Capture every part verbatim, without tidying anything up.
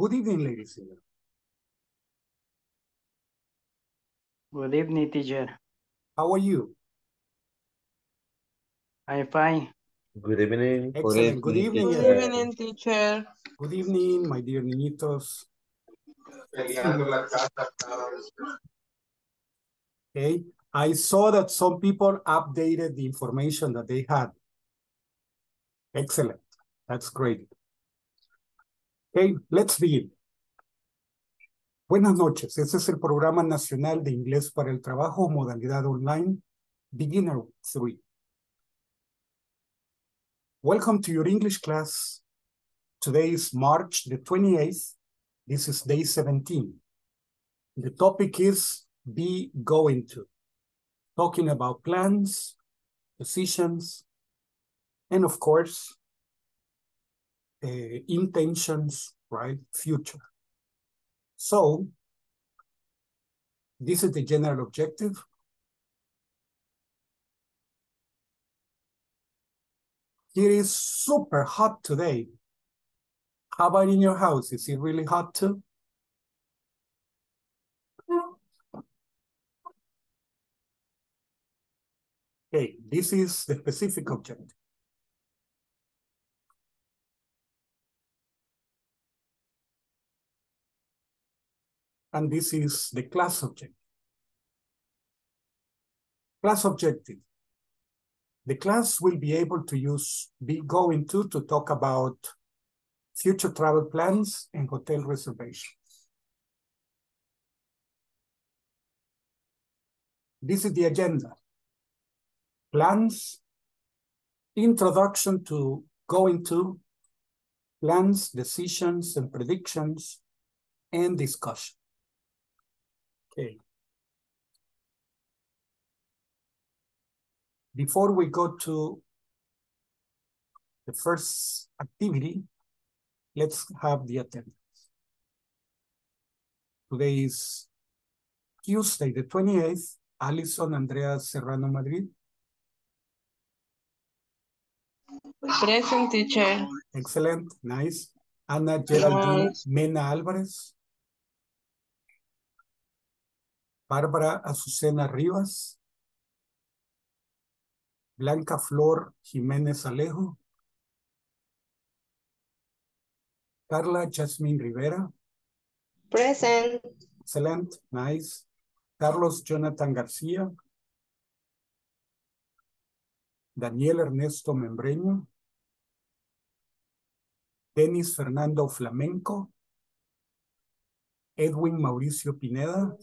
Good evening, ladies and gentlemen. Good evening, teacher. How are you? I'm fine. Good evening. Excellent. Good evening. Good evening, Good evening teacher. Good evening, my dear niñitos. Okay. I saw that some people updated the information that they had. Excellent. That's great. Okay, let's begin. Buenas noches. Este es el Programa Nacional de Inglés para el Trabajo, modalidad online, Beginner three. Welcome to your English class. Today is March the twenty-eighth. This is day seventeen. The topic is be going to. Talking about plans, decisions, and of course, uh, intentions, right? Future. So, this is the general objective. It is super hot today. How about in your house? Is it really hot too? Okay, this is the specific objective. And this is the class objective. Class objective. The class will be able to use be going to to talk about future travel plans and hotel reservations. This is the agenda. Plans, introduction to going to, plans, decisions, and predictions, and discussion. Okay. Before we go to the first activity, let's have the attendance. Today is Tuesday, the twenty-eighth, Alison Andrea Serrano Madrid. Present, teacher. Excellent, nice. Anna Geraldine Mena Alvarez. Bárbara Azucena Rivas. Blanca Flor Jiménez Alejo. Carla Jasmine Rivera. Present. Excellent, nice. Carlos Jonathan García. Daniel Ernesto Membreño. Denis Fernando Flamenco. Edwin Mauricio Pineda.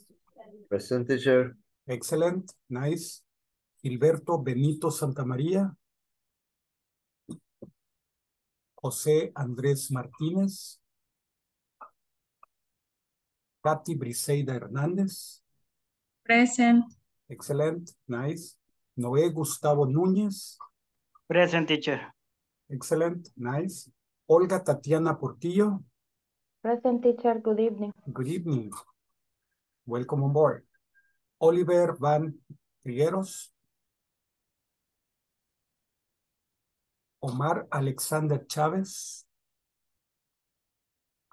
Present, teacher. Excellent, nice. Gilberto Benito Santamaria. José Andrés Martínez. Patty Briseida Hernandez. Present. Excellent, nice. Noé Gustavo Núñez. Present, teacher. Excellent, nice. Olga Tatiana Portillo. Present, teacher, good evening. Good evening. Welcome on board. Oliver Van Trigueros. Omar Alexander Chávez.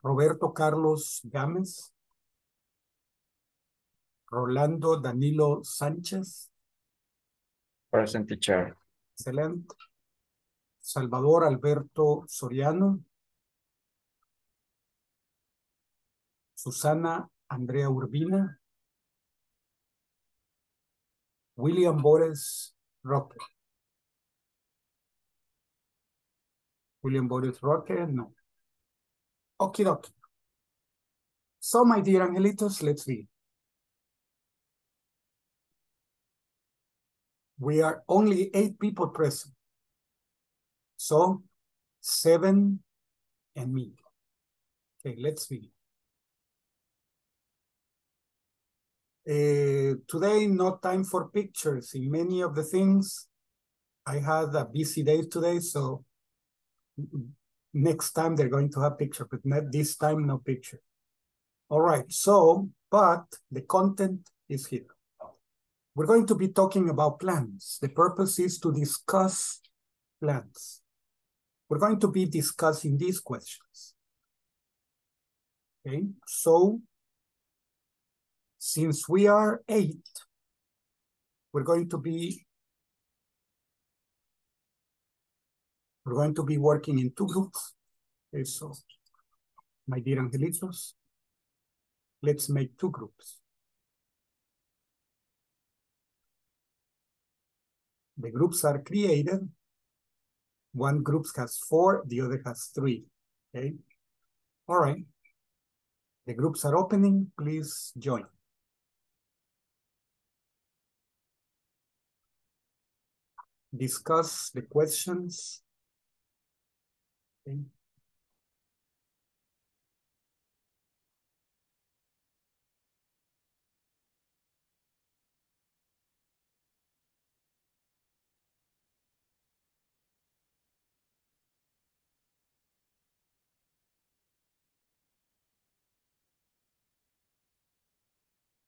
Roberto Carlos Gámez. Rolando Danilo Sánchez. Present, teacher. Excellent. Salvador Alberto Soriano. Susana Andrea Urbina. William Boris Roque. William Boris Roque, no. Okie dokie. So, my dear angelitos, let's read. We are only eight people present. So, seven and me. Okay, let's begin. Uh, today, no time for pictures in many of the things. I had a busy day today, so next time they're going to have pictures, but not this time, no picture. All right, so, but the content is here. We're going to be talking about plans. The purpose is to discuss plans. We're going to be discussing these questions. Okay, so since we are eight, we're going to be we're going to be working in two groups. Okay, so my dear angelitos, let's make two groups. The groups are created. One group has four, the other has three. Okay. All right. The groups are opening. Please join. Discuss the questions. Okay.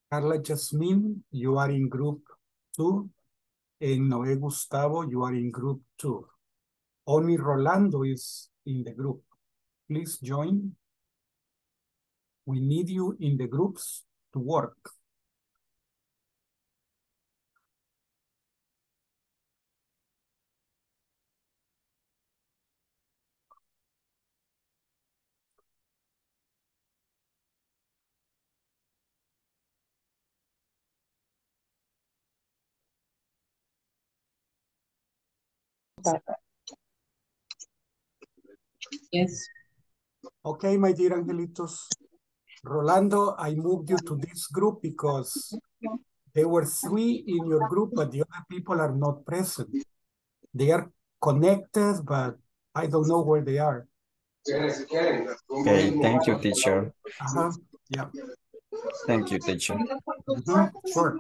Carla Jasmine, you are in group two. And Noé Gustavo, you are in group two. Only Rolando is in the group. Please join. We need you in the groups to work. Yes. Okay, my dear angelitos. Rolando, I moved you to this group because there were three in your group, but the other people are not present. They are connected, but I don't know where they are. Okay, thank you, teacher. Uh-huh. Yeah. Thank you, teacher. Mm-hmm. Sure.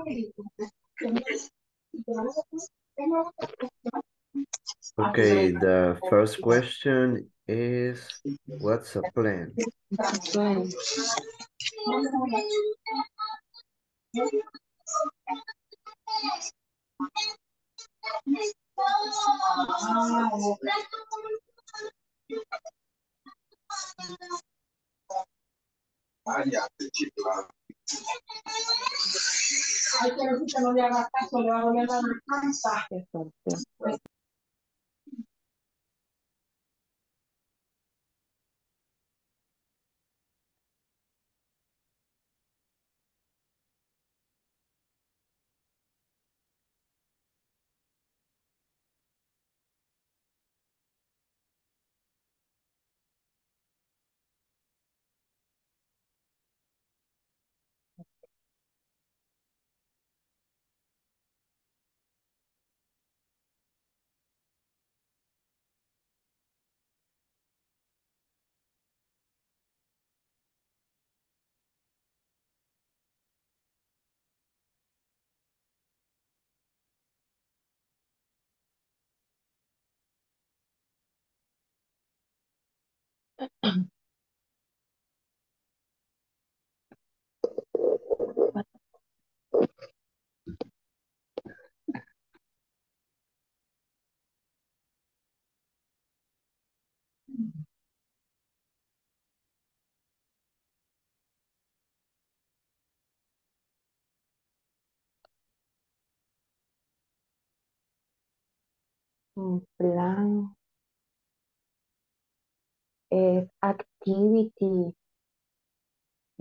Okay, the first question is, what's a plan? Plan is activity,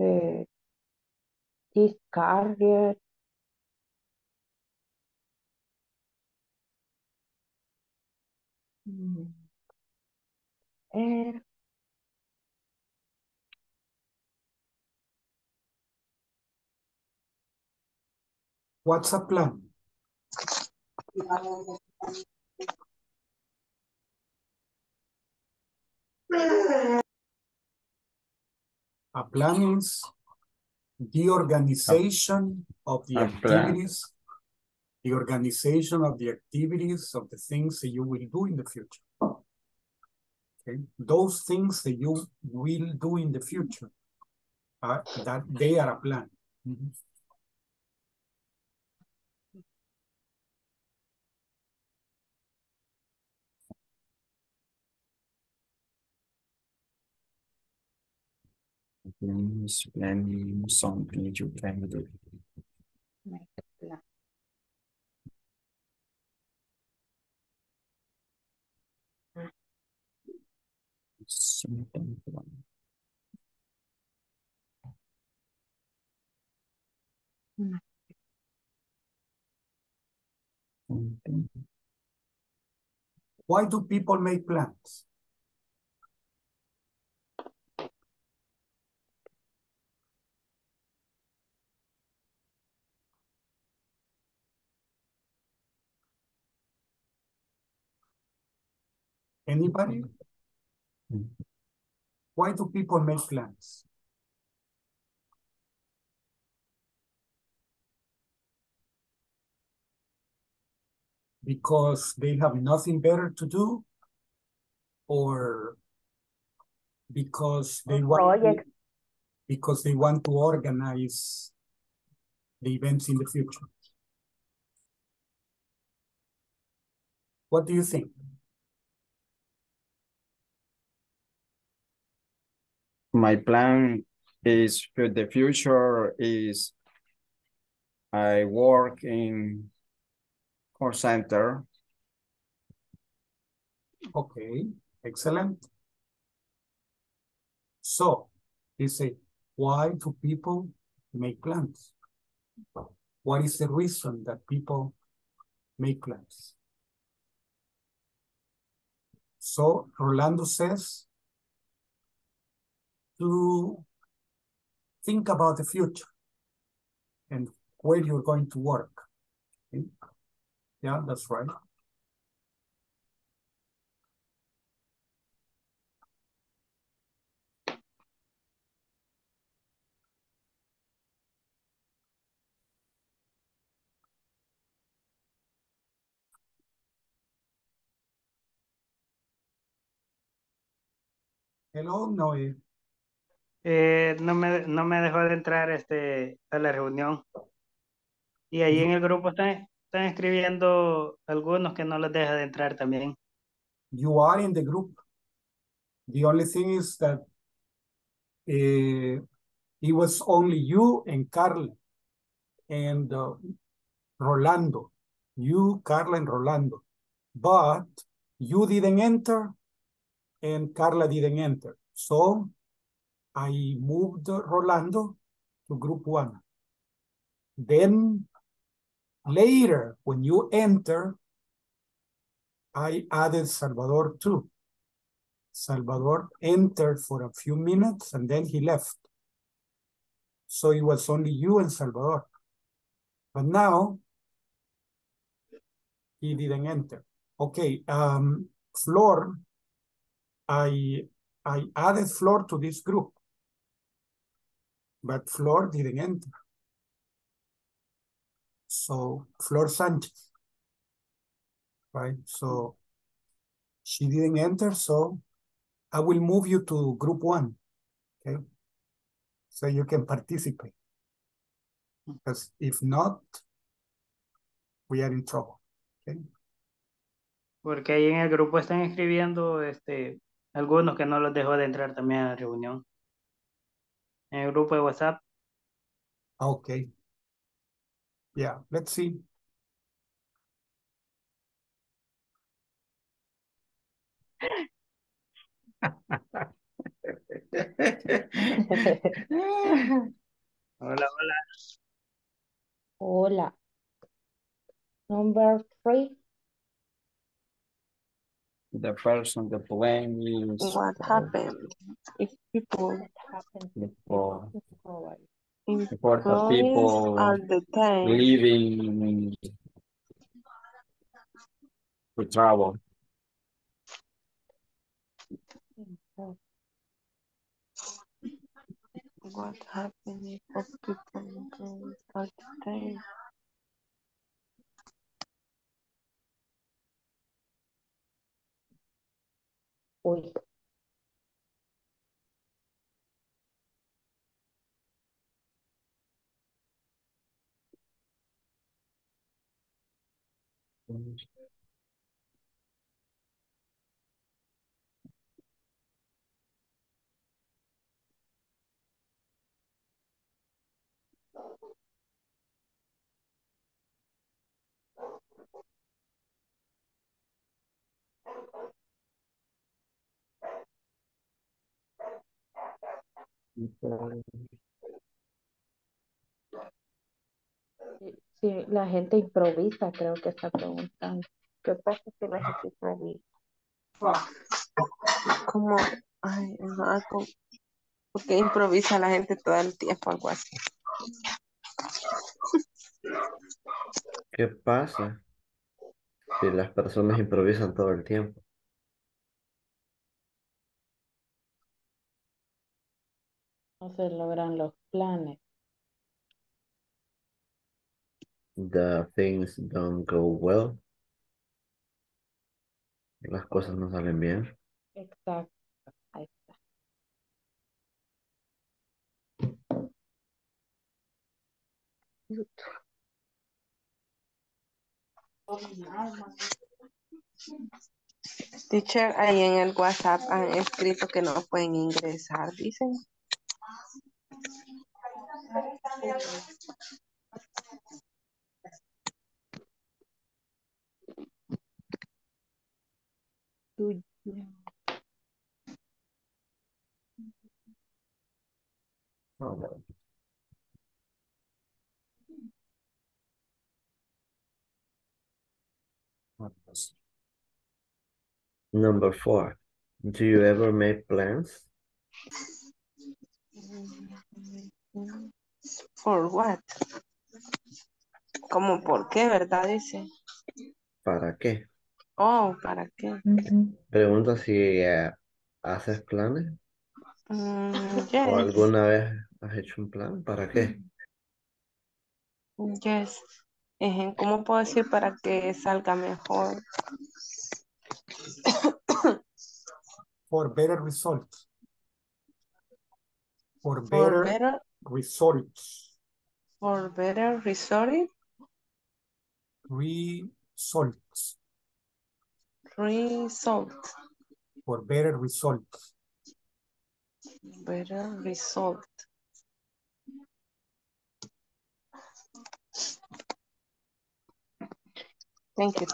uh, this career, mm. er, what's a plan? A plan is the organization of the activities, the organization of the activities of the things that you will do in the future. Okay? Those things that you will do in the future, are, that they are a plan. Mm-hmm. Please plan something you can do. Make a plan. Something plan. Mm. Why do people make plans? Anybody? Mm-hmm. Why do people make plans? Because they have nothing better to do, or because they want to, because they want to organize the events in the future. What do you think? My plan is for the future is I work in call center. Okay, excellent. So, they say, why do people make plans? What is the reason that people make plans? So, Rolando says to think about the future and where you're going to work. Okay? Yeah, that's right. Hello, Noé. Eh, no me, no me dejó de entrar este, a la reunión. Y ahí en el grupo está... Están escribiendo algunos que no les deja de entrar también. You are in the group. The only thing is that uh, it was only you and Carla and uh, Rolando. You, Carla, and Rolando. But you didn't enter and Carla didn't enter. So I moved Rolando to group one. Then later, when you enter, I added Salvador too. Salvador entered for a few minutes and then he left. So it was only you and Salvador. But now, he didn't enter. Okay, um, Flor, I, I added Flor to this group. But Flor didn't enter. So, Flor Sanchez, right? So, she didn't enter, so I will move you to group one, okay? So you can participate. Because if not, we are in trouble, okay? Porque ahí en el grupo están escribiendo este, algunos que no los dejó de entrar también a la reunión. En el grupo de WhatsApp. Okay. Yeah, let's see. Hola, hola. Hola. Number three. The person, the blame is... What happened? If people... What happened? Support of people all the time leaving for travel. What happened of people all the time? Oy. Sí, la gente improvisa, creo que está preguntando. ¿Qué pasa si la gente improvisa? Como, ay, ajá, como, porque improvisa la gente todo el tiempo, algo así. ¿Qué pasa si las personas improvisan todo el tiempo? No se logran los planes. The things don't go well. Las cosas no salen bien. Exacto. Ahí está. Teacher, ahí en el WhatsApp han escrito que no pueden ingresar, dicen. Tuyo. Oh, bueno. Number four. Do you ever make plans? For what? ¿Cómo por qué, verdad? Dice. ¿Para qué? Oh, ¿para qué? Uh-huh. Pregunta si uh, haces planes. Mm, yes. ¿O alguna vez has hecho un plan? ¿Para qué? Yes. ¿Cómo puedo decir para que salga mejor? For better results. For better, For better results. For better results. Results. Result. For better result. Better result. Thank you.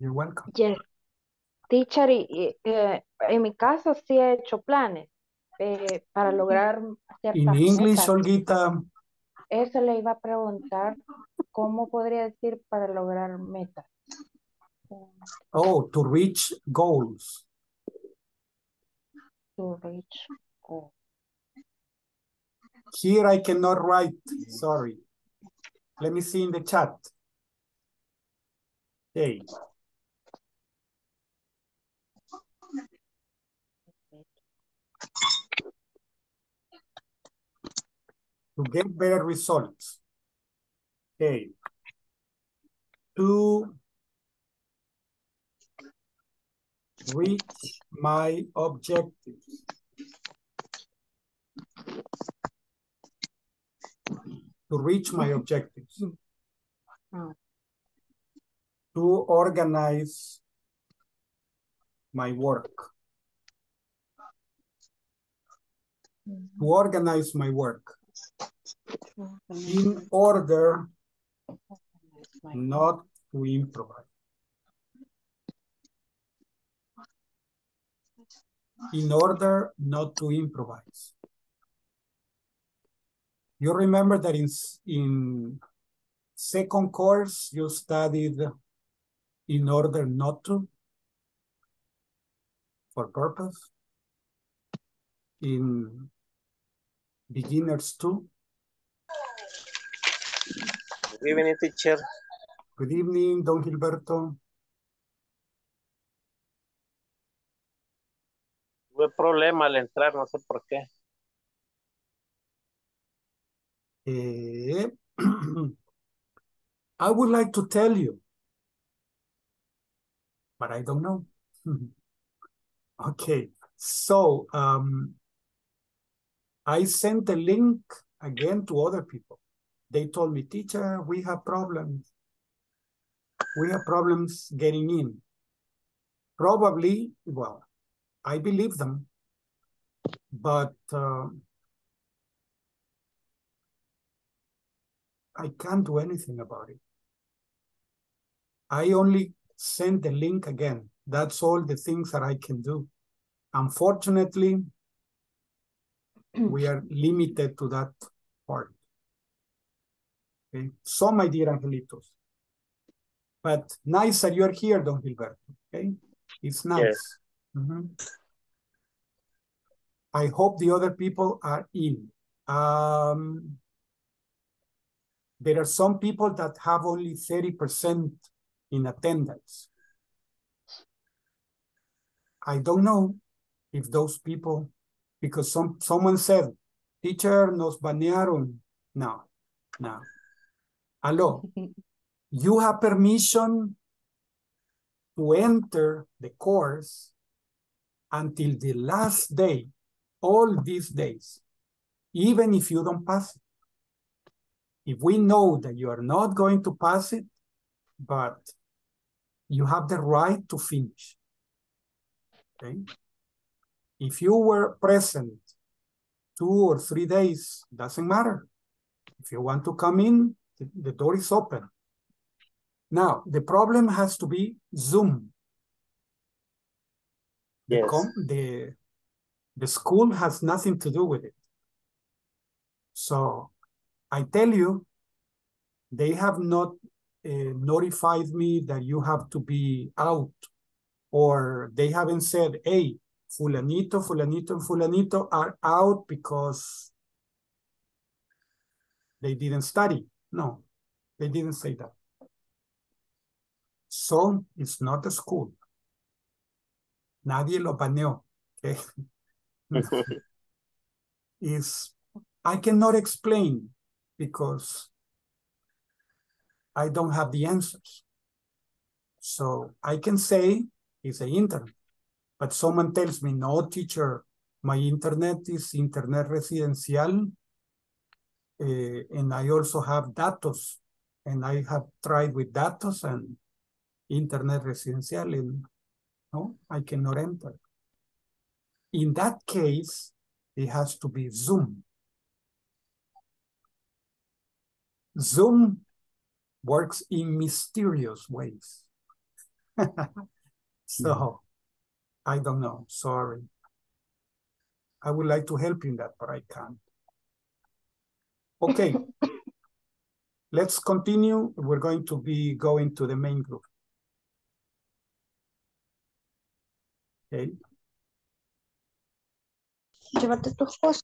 You're welcome. Yes. Teacher, eh, en mi caso sí he hecho planes eh, para lograr ciertas cosas. In English, Olguita. Eso le iba a preguntar, ¿cómo podría decir para lograr metas? Oh, to reach goals. To reach goals. Here I cannot write, sorry. Let me see in the chat. Hey. To get better results. Okay. To reach my objectives. To reach my objectives. Oh. To organize my work. Mm-hmm. To organize my work. In order not to improvise. In order not to improvise. You remember that in, in second course, you studied in order not to, for purpose. In beginners too. Good evening, teacher. Good evening, Don Gilberto. Tuve problema al entrar, no sé por qué. Eh, I would like to tell you, but I don't know. Okay, so um, I sent the link again to other people. They told me, teacher, we have problems. We have problems getting in. Probably, well, I believe them, but uh, I can't do anything about it. I only send the link again. That's all the things that I can do. Unfortunately, We are limited to that part. Okay. So, my dear Angelitos, but nice that you're here, Don Gilberto. Okay, it's nice. Yes. Mm-hmm. I hope the other people are in. Um, there are some people that have only thirty percent in attendance. I don't know if those people, because some someone said, teacher, nos banearon. No, no. Hello, you have permission to enter the course until the last day, all these days, even if you don't pass it. If we know that you are not going to pass it, but you have the right to finish. Okay? If you were present two or three days, doesn't matter. If you want to come in, the, the door is open. Now, the problem has to be Zoom. Yes. The, the, the school has nothing to do with it. So I tell you, they have not uh, notified me that you have to be out, or they haven't said, hey, Fulanito, Fulanito, and Fulanito are out because they didn't study. No, they didn't say that. So it's not a school. Nadie lo baneó. Okay. Is I cannot explain because I don't have the answers. So I can say it's the internet. But someone tells me, no, teacher, my internet is internet residencial. Uh, and I also have datos. And I have tried with datos and internet residencial. And no, I cannot enter. In that case, it has to be Zoom. Zoom works in mysterious ways. So, I don't know, sorry. I would like to help you in that, but I can't. Okay, let's continue. We're going to be going to the main group. Okay. Llévate tus cosas.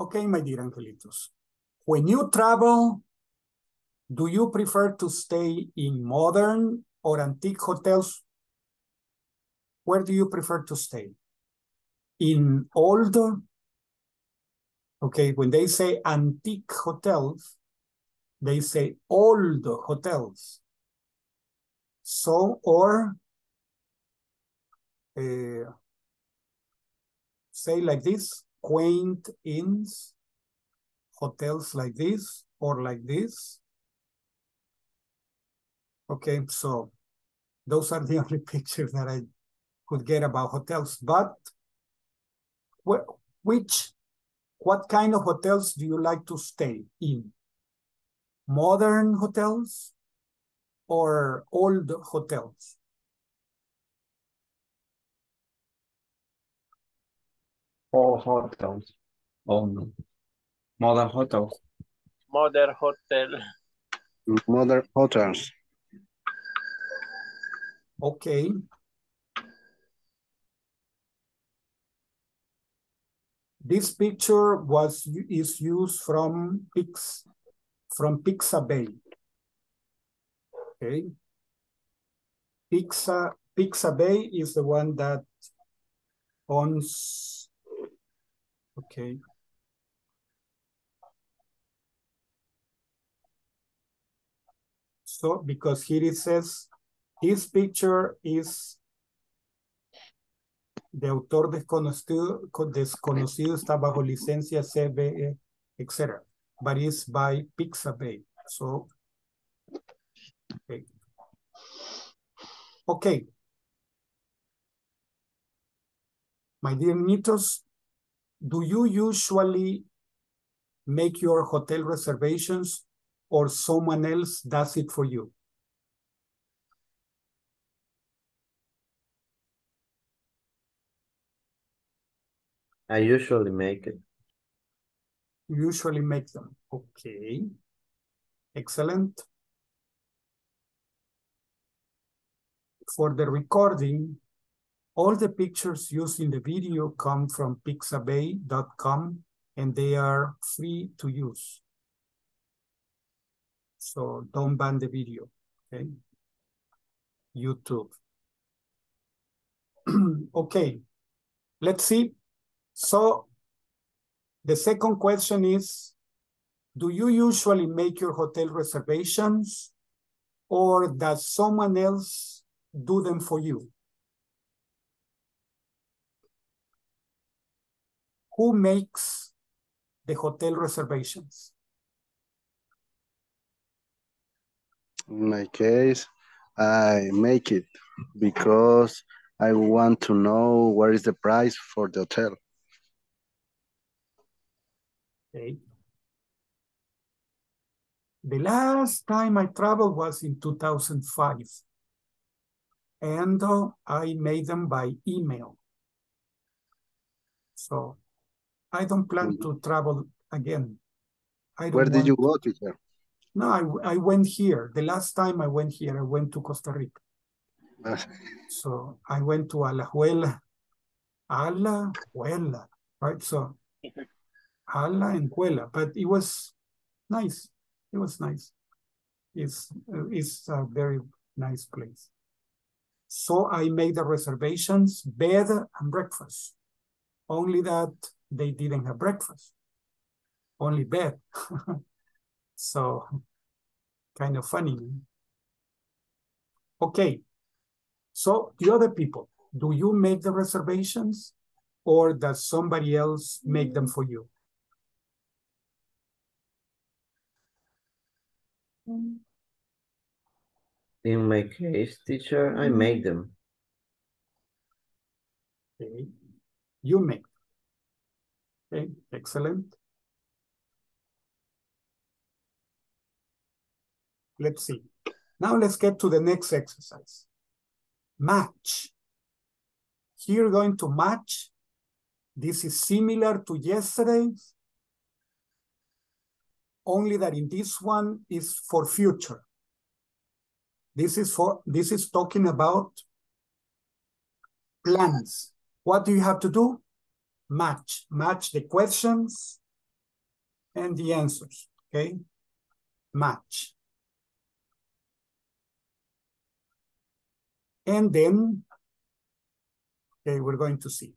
Okay, my dear Angelitos, when you travel, do you prefer to stay in modern or antique hotels? Where do you prefer to stay? In older? Okay, when they say antique hotels, they say old hotels. So, or uh, say like this. Quaint inns, hotels like this or like this. Okay, so those are the only pictures that I could get about hotels. But which, what kind of hotels do you like to stay in? Modern hotels or old hotels? All hotels, all modern hotels. Modern hotel. Modern hotels. Okay. This picture was is used from Pix from Pixabay. Okay. Pixa Pixabay is the one that owns. Okay. so because here it says this picture is de autor desconocido, desconocido está bajo licencia C B E, et cetera. But it's by Pixabay. So, okay. Okay. My dear Nitos, do you usually make your hotel reservations or someone else does it for you? I usually make it. Usually make them. Okay. Excellent. For the recording, all the pictures used in the video come from pixabay dot com and they are free to use. So don't ban the video, okay? YouTube. Okay, let's see. So the second question is, do you usually make your hotel reservations or does someone else do them for you? Who makes the hotel reservations? In my case, I make it because I want to know what is the price for the hotel. Okay. The last time I traveled was in two thousand five. And uh, I made them by email. So I don't plan to travel again. I don't Where did you go to? Sir? No, I, I went here. The last time I went here, I went to Costa Rica. So I went to Alajuela. Alajuela, right? So Ala and Juela, but it was nice. It was nice. It's, it's a very nice place. So I made the reservations, bed and breakfast. Only that they didn't have breakfast, only bed. So kind of funny. Okay, so the other people, do you make the reservations or does somebody else make them for you? In my case, teacher, I make them. Okay, you make them. Okay, excellent. Let's see. Now let's get to the next exercise. Match. Here going to match. This is similar to yesterday's, only that in this one is for future. This is for, this is talking about plans. What do you have to do? Match. Match the questions and the answers. Okay? Match. And then, okay, we're going to see.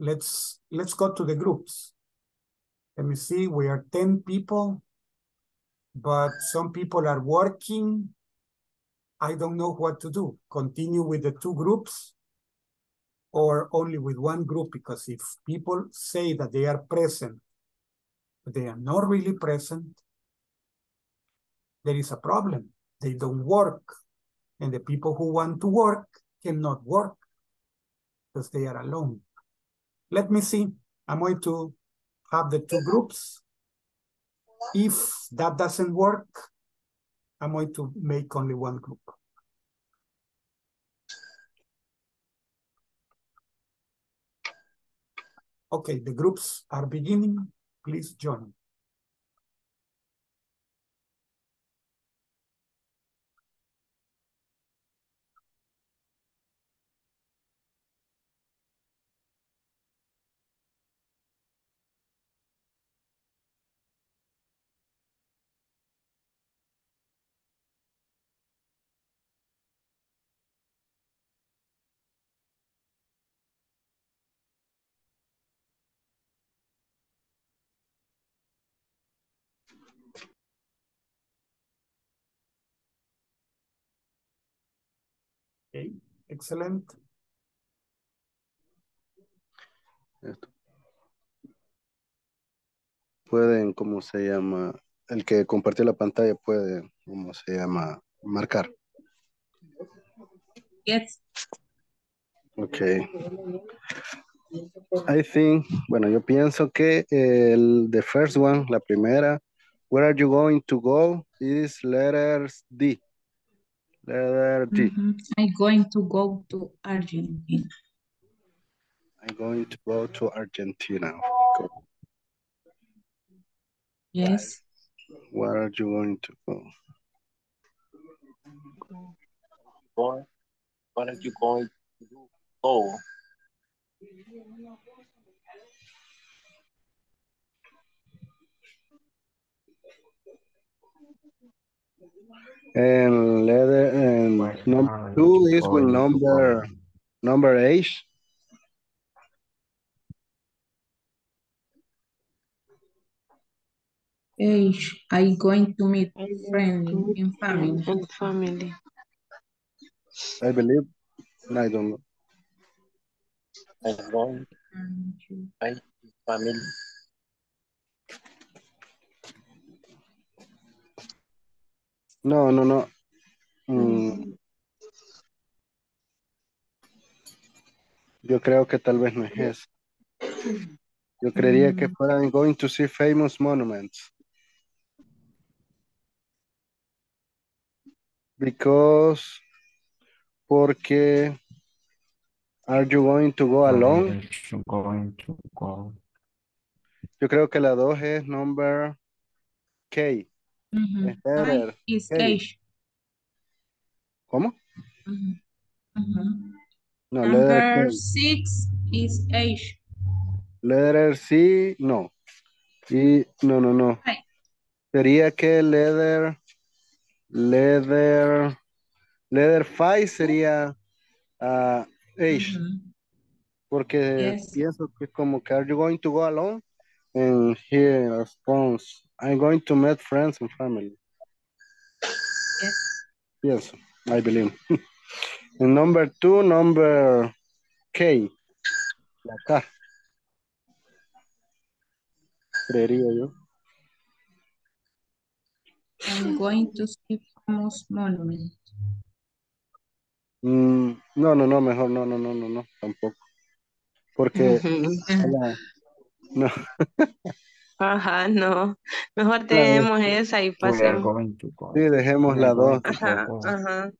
Let's, let's go to the groups. Let me see, we are ten people, but some people are working. I don't know what to do. Continue with the two groups or only with one group, because if people say that they are present, but they are not really present, there is a problem. They don't work. And the people who want to work cannot work because they are alone. Let me see. I'm going to have the two groups. If that doesn't work, I'm going to make only one group. Okay, the groups are beginning. Please join. Okay, excellent. Esto. Pueden, ¿cómo se llama? El que compartió la pantalla puede, ¿cómo se llama? Marcar. Yes. Okay. I think, bueno, yo pienso que el the first one, la primera, where are you going to go? Is letters D. Letter D. Mm-hmm. I'm going to go to Argentina. I'm going to go to Argentina. Okay. Yes. Where are you going to go? What are you going to do? Oh. And letter and number two is with number number eight. Age, I'm going to meet friends and family. And family. I believe. No, I don't know. I'm going to family. No, no, no. Mm. Yo creo que tal vez no es eso. Yo creería mm. que fuera I'm going to see famous monuments. Because, porque, are you going to go alone? I'm going to go. Yo creo que la dos es number K. Mm-hmm. Letter, is K. Age. ¿Cómo? Mm-hmm. Mm-hmm. No, number six is age. Letter C, no. Y, no, no, no. Hi. Sería que letter... Leather, leather five sería uh, age, mm-hmm. porque yes. pienso que como que are you going to go alone? And here response, I'm going to meet friends and family. Yes. Yes, I believe. And number two, number K. La K. Creería yo. I'm going to see famous monument. Mm, no, no, no, mejor no, no, no, no, no, tampoco. Porque... la, no. Ajá, no. Mejor dejemos la, esa y pasemos. Sí, dejemos la dos. Ajá, ajá.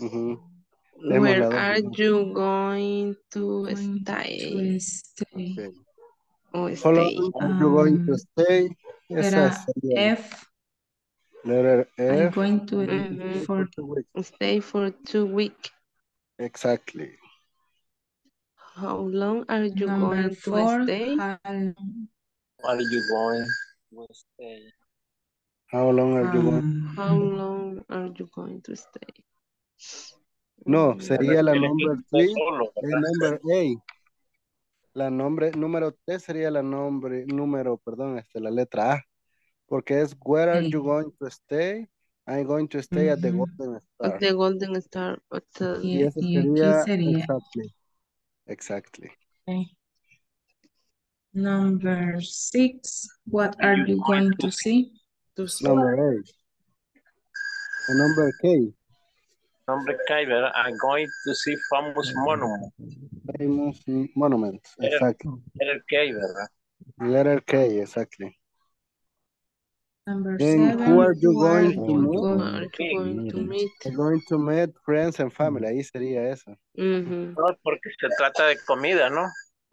Uh-huh. Where dos, are ¿no? you going to stay? stay. Okay. Oh, stay. Are you um, going to stay? Esa sería. F. Letter F. I'm going to mm-hmm. for stay for two weeks. Exactly. How long are you Number going four, to stay? How are you going to stay? How long are um, you going? How long are you going to stay? No, sería la number three, la number A. La nombre, número tres sería la nombre, número, perdón, este, la letra A. Porque es, where are you going to stay? I'm going to stay mm-hmm. at the Golden Star. At the Golden Star Hotel. Y, y eso sería, sería? Exactly. Exactly. Okay. Number six. What are you going to see? To see? Number eight. And number K. Number K, I'm going to see famous monument. Famous monument, exactly. Letter K, ¿verdad? Letter K, exactly. Number and seven, who are you who going, are going, going, to going to meet? I'm going to meet friends and family. Ahí sería eso. Mm-hmm. No, porque se trata de comida, ¿no?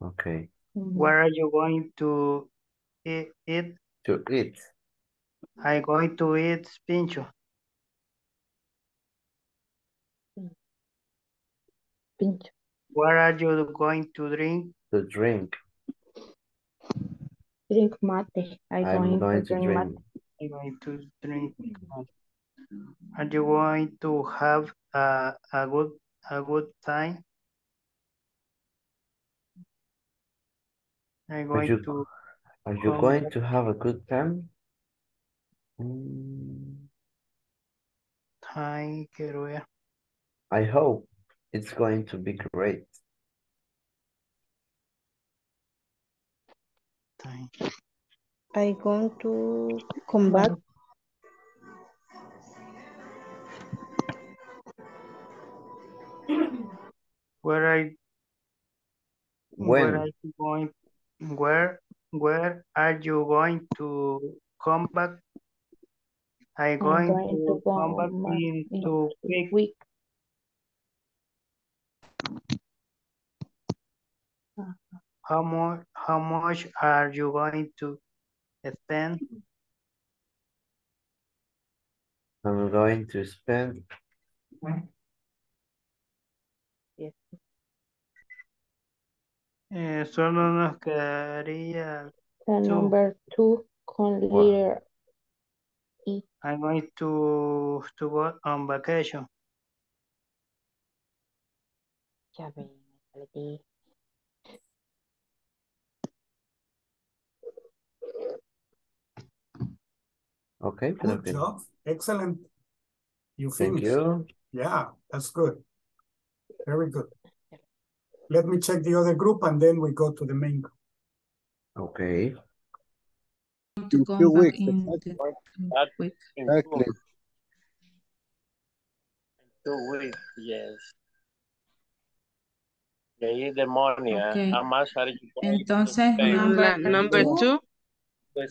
Okay. Where are you going to eat? To eat. I'm going to eat pincho. Pincho. What are you going to drink? To drink. Drink mate. I'm, I'm going, going to drink, drink mate. I'm going to drink mate. Are you going to have a, a good a good time? I'm going are you, to Are you going to have a good time? Hi, mm. I hope it's going to be great. I'm going to come back. Where are when? Where are you going? Where where are you going to come back? I'm going, I'm going to, to come back in two weeks. Week. How much? How much are you going to spend? I'm going to spend. Yes. Eh, solo nos quedaría. The two. Number two con leader. I'm going to to go on vacation. Ya ven, Aldi. Okay, good job. Excellent. You finished. Thank you. Yeah, that's good. Very good. Let me check the other group and then we go to the main group. Okay. To come back in two weeks. Exactly. Two weeks, yes. They eat the money. Okay. How much are you going Entonces, to number, number two.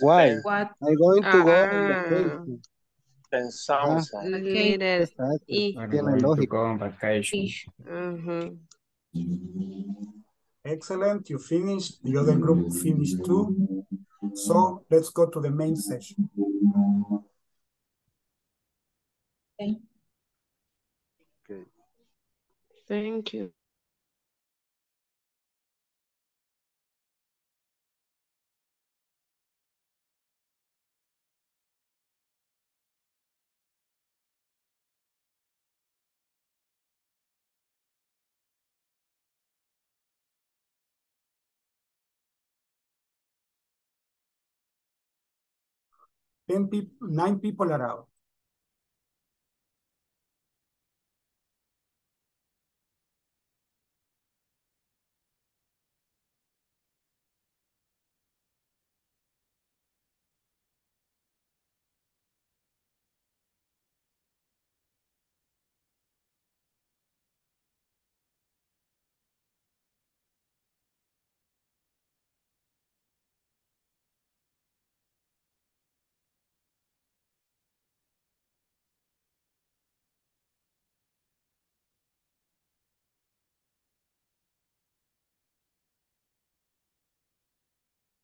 Why? What? I'm going to uh, go on vacation. Then sounds ah, like okay. It. I'm going to go on vacation. Mm-hmm. Excellent. You finished. The other group finished too. So let's go to the main session. Okay. Okay. Thank you. Ten people, nine people are out.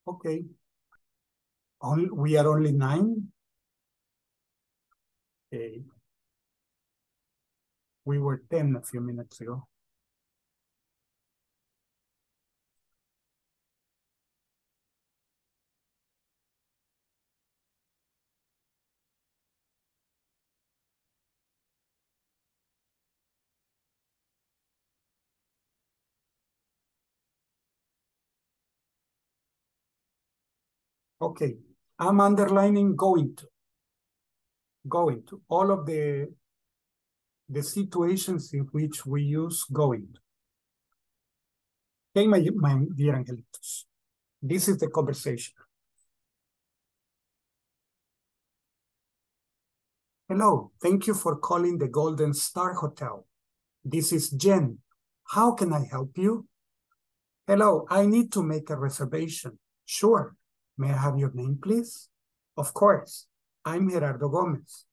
Okay. Only, we are only nine. Okay. We were ten a few minutes ago. Okay, I'm underlining going to, going to, all of the, the situations in which we use going to. Okay, my, my dear angelitos, this is the conversation. Hello, thank you for calling the Golden Star Hotel. This is Jen. How can I help you? Hello, I need to make a reservation. Sure. May I have your name, please? Of course. I'm Gerardo Gomez.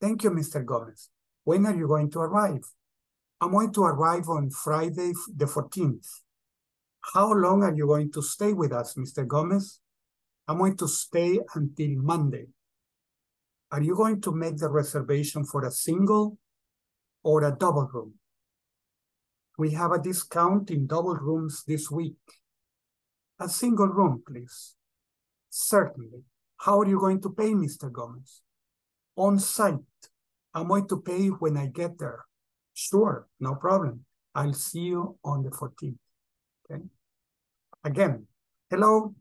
Thank you, Mister Gomez. When are you going to arrive? I'm going to arrive on Friday the fourteenth. How long are you going to stay with us, Mister Gomez? I'm going to stay until Monday. are you going to make the reservation for a single or a double room? We have a discount in double rooms this week. A single room, please. Certainly. How are you going to pay, Mister Gomez? On site. I'm going to pay when I get there. Sure, no problem. I'll see you on the fourteenth. Okay. Again, hello.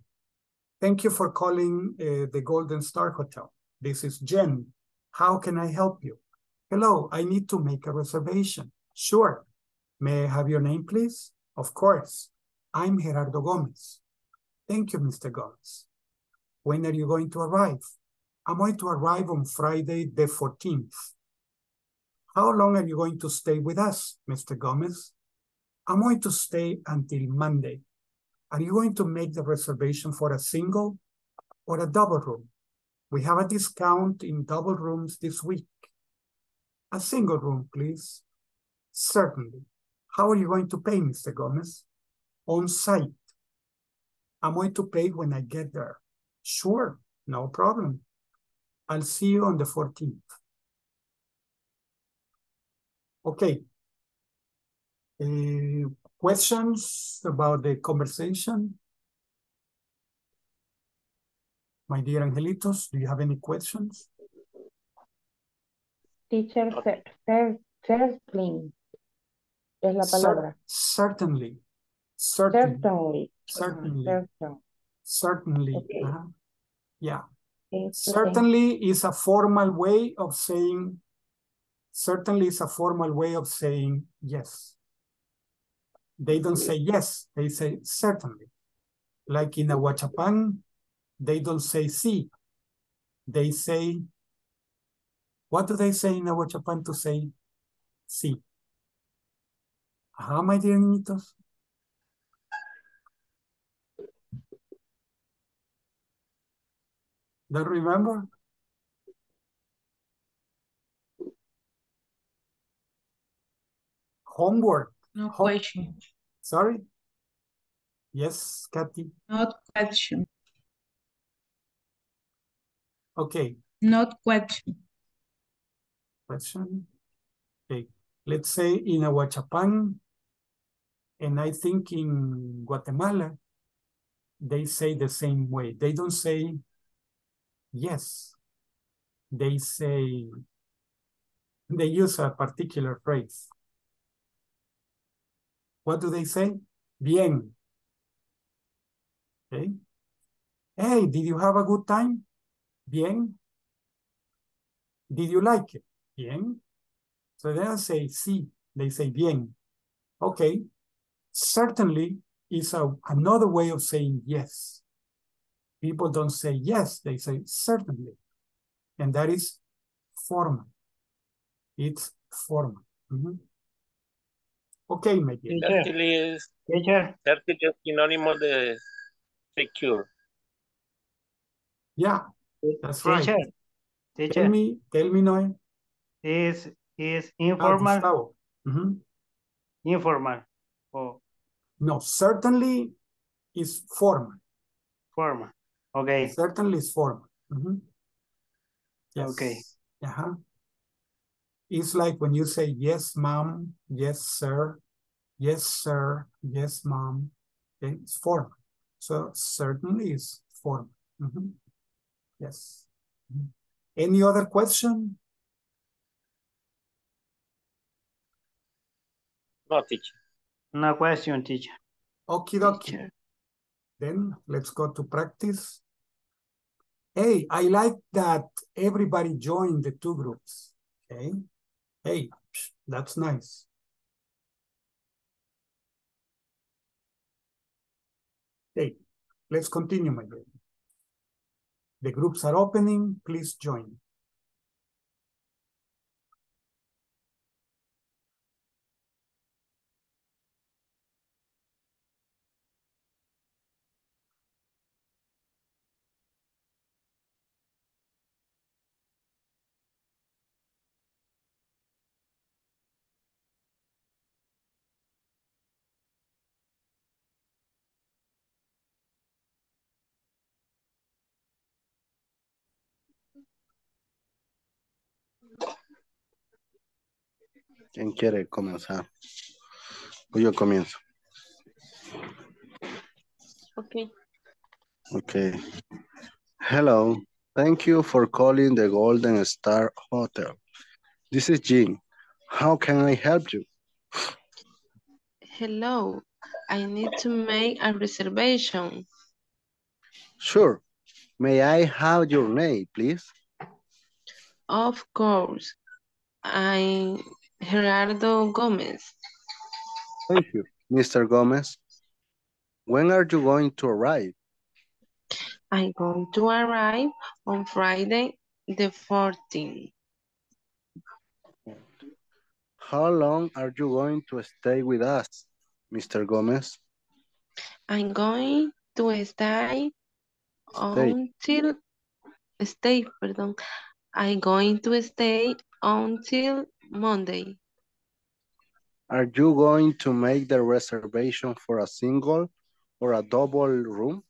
Thank you for calling uh, the Golden Star Hotel. This is Jen. How can I help you? Hello, I need to make a reservation. Sure. May I have your name, please? Of course. I'm Gerardo Gomez. Thank you, Mister Gomez. When are you going to arrive? I'm going to arrive on Friday the fourteenth. How long are you going to stay with us, Mister Gomez? I'm going to stay until Monday. Are you going to make the reservation for a single or a double room? We have a discount in double rooms this week. A single room, please. Certainly. How are you going to pay, Mister Gomez? On site. I'm going to pay when I get there. Sure, no problem. I'll see you on the fourteenth. Okay. Uh, questions about the conversation? My dear Angelitos, do you have any questions? Teacher, certainly es la palabra. Certainly. Certainly. Certainly. Certainly. Certainly. Okay. Uh-huh. Yeah. It's certainly okay. is a formal way of saying certainly is a formal way of saying yes. They don't say yes, they say certainly. Like in Ahuachapán, they don't say sí. They say, what do they say in Ahuachapán to say sí? Ajá, my dear niñitos. Don't remember? Homework. No Home question. Sorry? Yes, Kathy? Not question. Okay. Not question. Question? Okay. Let's say in Ahuachapán, and I think in Guatemala, they say the same way. They don't say yes. They say, they use a particular phrase. What do they say? Bien. Okay. Hey, did you have a good time? Bien. Did you like it? Bien. So they don't say sí. They say bien. Okay. Certainly is a, another way of saying yes. People don't say yes, they say certainly. And that is formal. It's formal. Mm-hmm. Okay, my dear. Certainly is, yeah. Certainly is synonymous to secure. Yeah, that's right. Teacher. Teacher. Tell me, tell me, Noé. Is is informal? Oh, mm-hmm. Informal. Oh. No, certainly is formal. Formal. Okay. Certainly is formal. Mm-hmm. Yes. Okay. Uh-huh. It's like when you say, yes, mom, yes, sir, yes, sir, yes, mom, okay? It's formal. So certainly is formal. Mm-hmm. Yes. Mm-hmm. Any other question? No, teacher. No question, teacher. Okie dokie. Then let's go to practice. Hey, I like that everybody joined the two groups. Okay. Hey, that's nice. Hey, let's continue, my dear. The groups are opening. Please join. ¿Quién quiere comenzar? Pues yo comienzo. Okay. Okay. Hello. Thank you for calling the Golden Star Hotel. This is Jean. How can I help you? Hello. I need to make a reservation. Sure. May I have your name, please? Of course. I'm Gerardo Gomez. Thank you, Mister Gomez. When are you going to arrive? I'm going to arrive on Friday the fourteenth. How long are you going to stay with us, Mister Gomez? I'm going to stay, stay. until... Stay, pardon. I'm going to stay until Monday. Are you going to make the reservation for a single or a double room?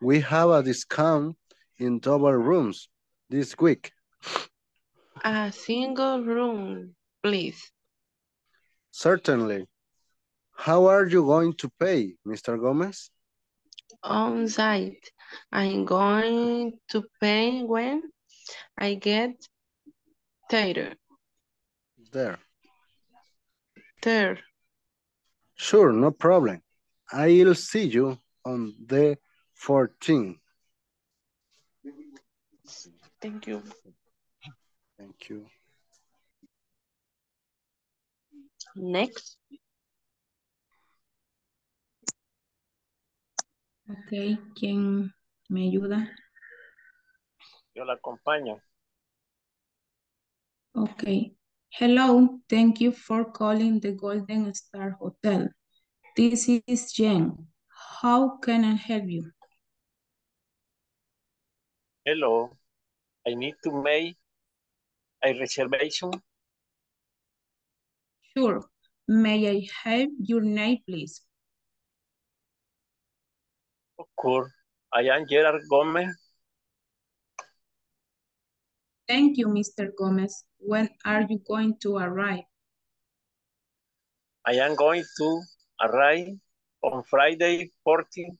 We have a discount in double rooms this week. A single room, please. Certainly. How are you going to pay, Mister Gomez? On site. I'm going to pay when I get there. There. There. Sure, no problem. I'll see you on the fourteenth. Thank you. Thank you. Next. Okay, ¿quién me ayuda? Yo la acompaño. Okay. Hello, thank you for calling the Golden Star Hotel. This is Jen. How can I help you? Hello, I need to make a reservation. Sure. May I have your name, please? Of course. I am Gerard Gomez. Thank you, Mister Gomez. When are you going to arrive? I am going to arrive on Friday, fourteenth.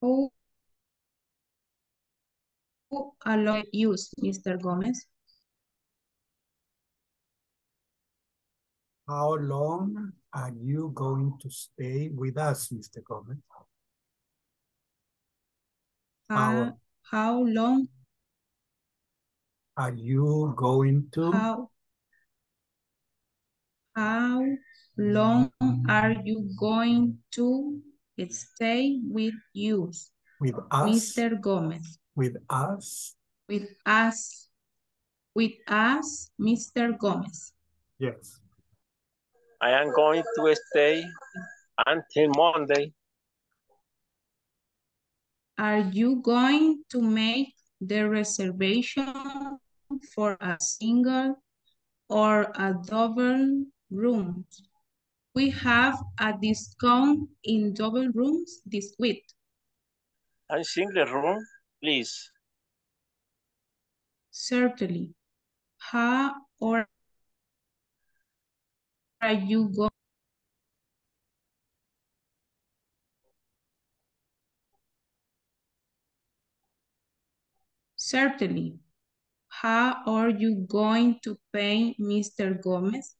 Who allowed you, Mister Gomez? How long are you going to stay with us, Mister Gomez? Uh, how long are you going to? How, how long are you going to stay with you? With us? Mister Gomez. With us? With us. With us, Mister Gomez. Yes. I am going to stay until Monday. Are you going to make the reservation for a single or a double room? We have a discount in double rooms this week. A single room, please. Certainly. How or are you going? Certainly. How are you going to pay, Mister Gomez?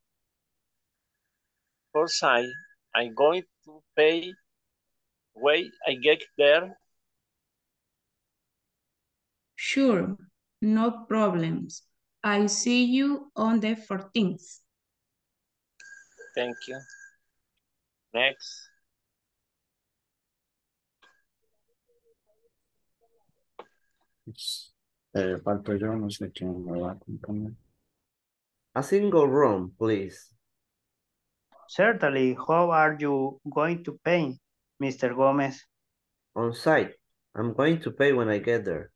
Of course, I, I'm going to pay when I get there. Sure, no problems. I'll see you on the fourteenth. Thank you. Next. Uh, falto yo, no sé quién me va a acompañar. A single room, please. Certainly. How are you going to pay, Mister Gomez? On site. I'm going to pay when I get there.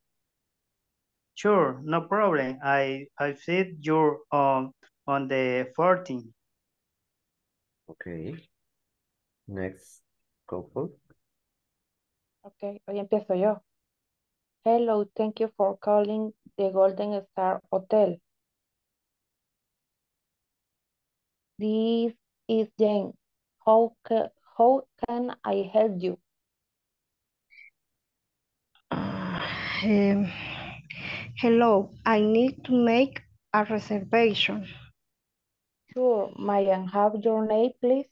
Sure, no problem. I I said you're um, on the fourteenth. Okay. Next couple. Okay, hoy empiezo yo. Hello, thank you for calling the Golden Star Hotel. This is Jane. How can, how can I help you? Uh, um, hello, I need to make a reservation. Sure, may I have your name, please?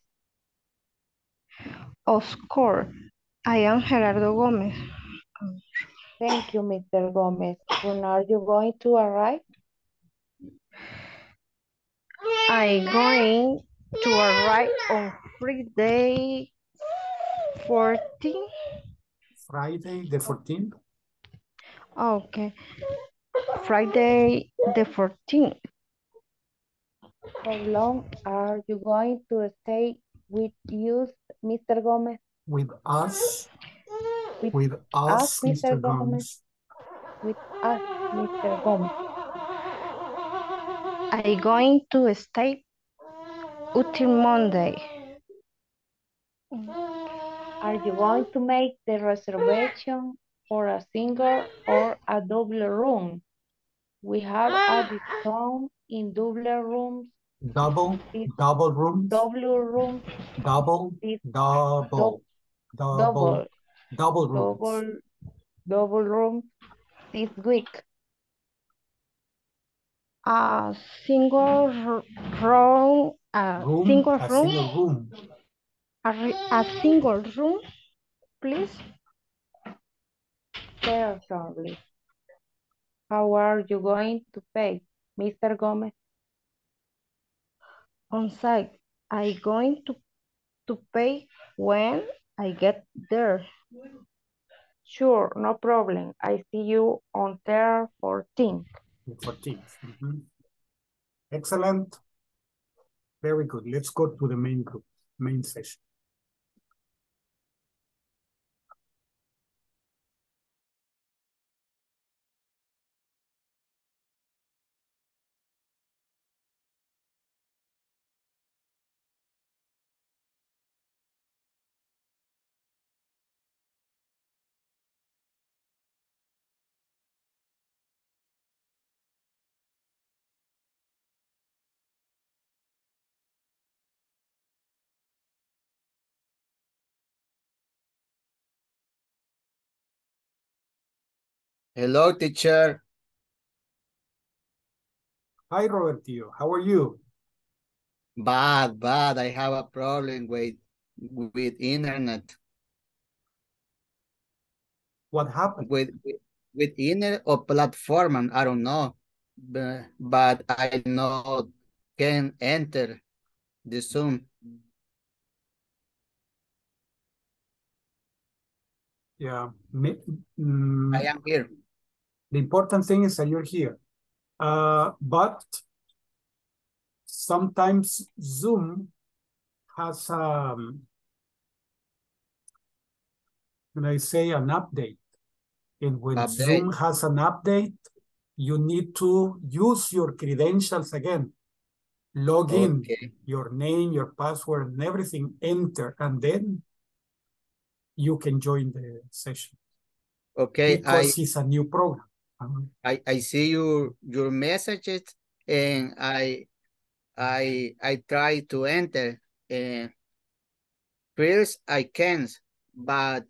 Of course, I am Gerardo Gomez. Thank you, Mister Gomez. When are you going to arrive? I'm going to arrive on Friday fourteenth. Friday the fourteenth? Okay. Friday the fourteenth. How long are you going to stay with you, Mister Gomez? With us? With, with us, us, Mister Gomez. Gomez. With us, Mister Gomez. I'm going to stay until Monday. Are you going to make the reservation for a single or a double room? We have a discount in double rooms. Double, this, double rooms. Double rooms. Double, this, double, do, double, double. Double rooms. Double, double room this week. A single room. A room, single a room. Single room. A, re, a single room, please. Certainly. How are you going to pay, Mister Gomez? On site. I'm going to to pay when I get there. Sure, no problem. I see you on the fourteenth. fourteenth. Mm-hmm. Excellent. Very good. Let's go to the main group, main session. Hello, teacher. Hi, Roberto. How are you? Bad, bad. I have a problem with, with internet. What happened? With, with, with internet or platform, I don't know. But, but I know can enter the Zoom. Yeah. Mm. I am here. The important thing is that you're here, uh, but sometimes Zoom has, um, when I say an update, and when update. Zoom has an update, you need to use your credentials again. Log okay. in, your name, your password, and everything, enter, and then you can join the session. Okay, because I, it's a new program. Um, I, I see your your messages, and I I I try to enter. Uh, first I can't, but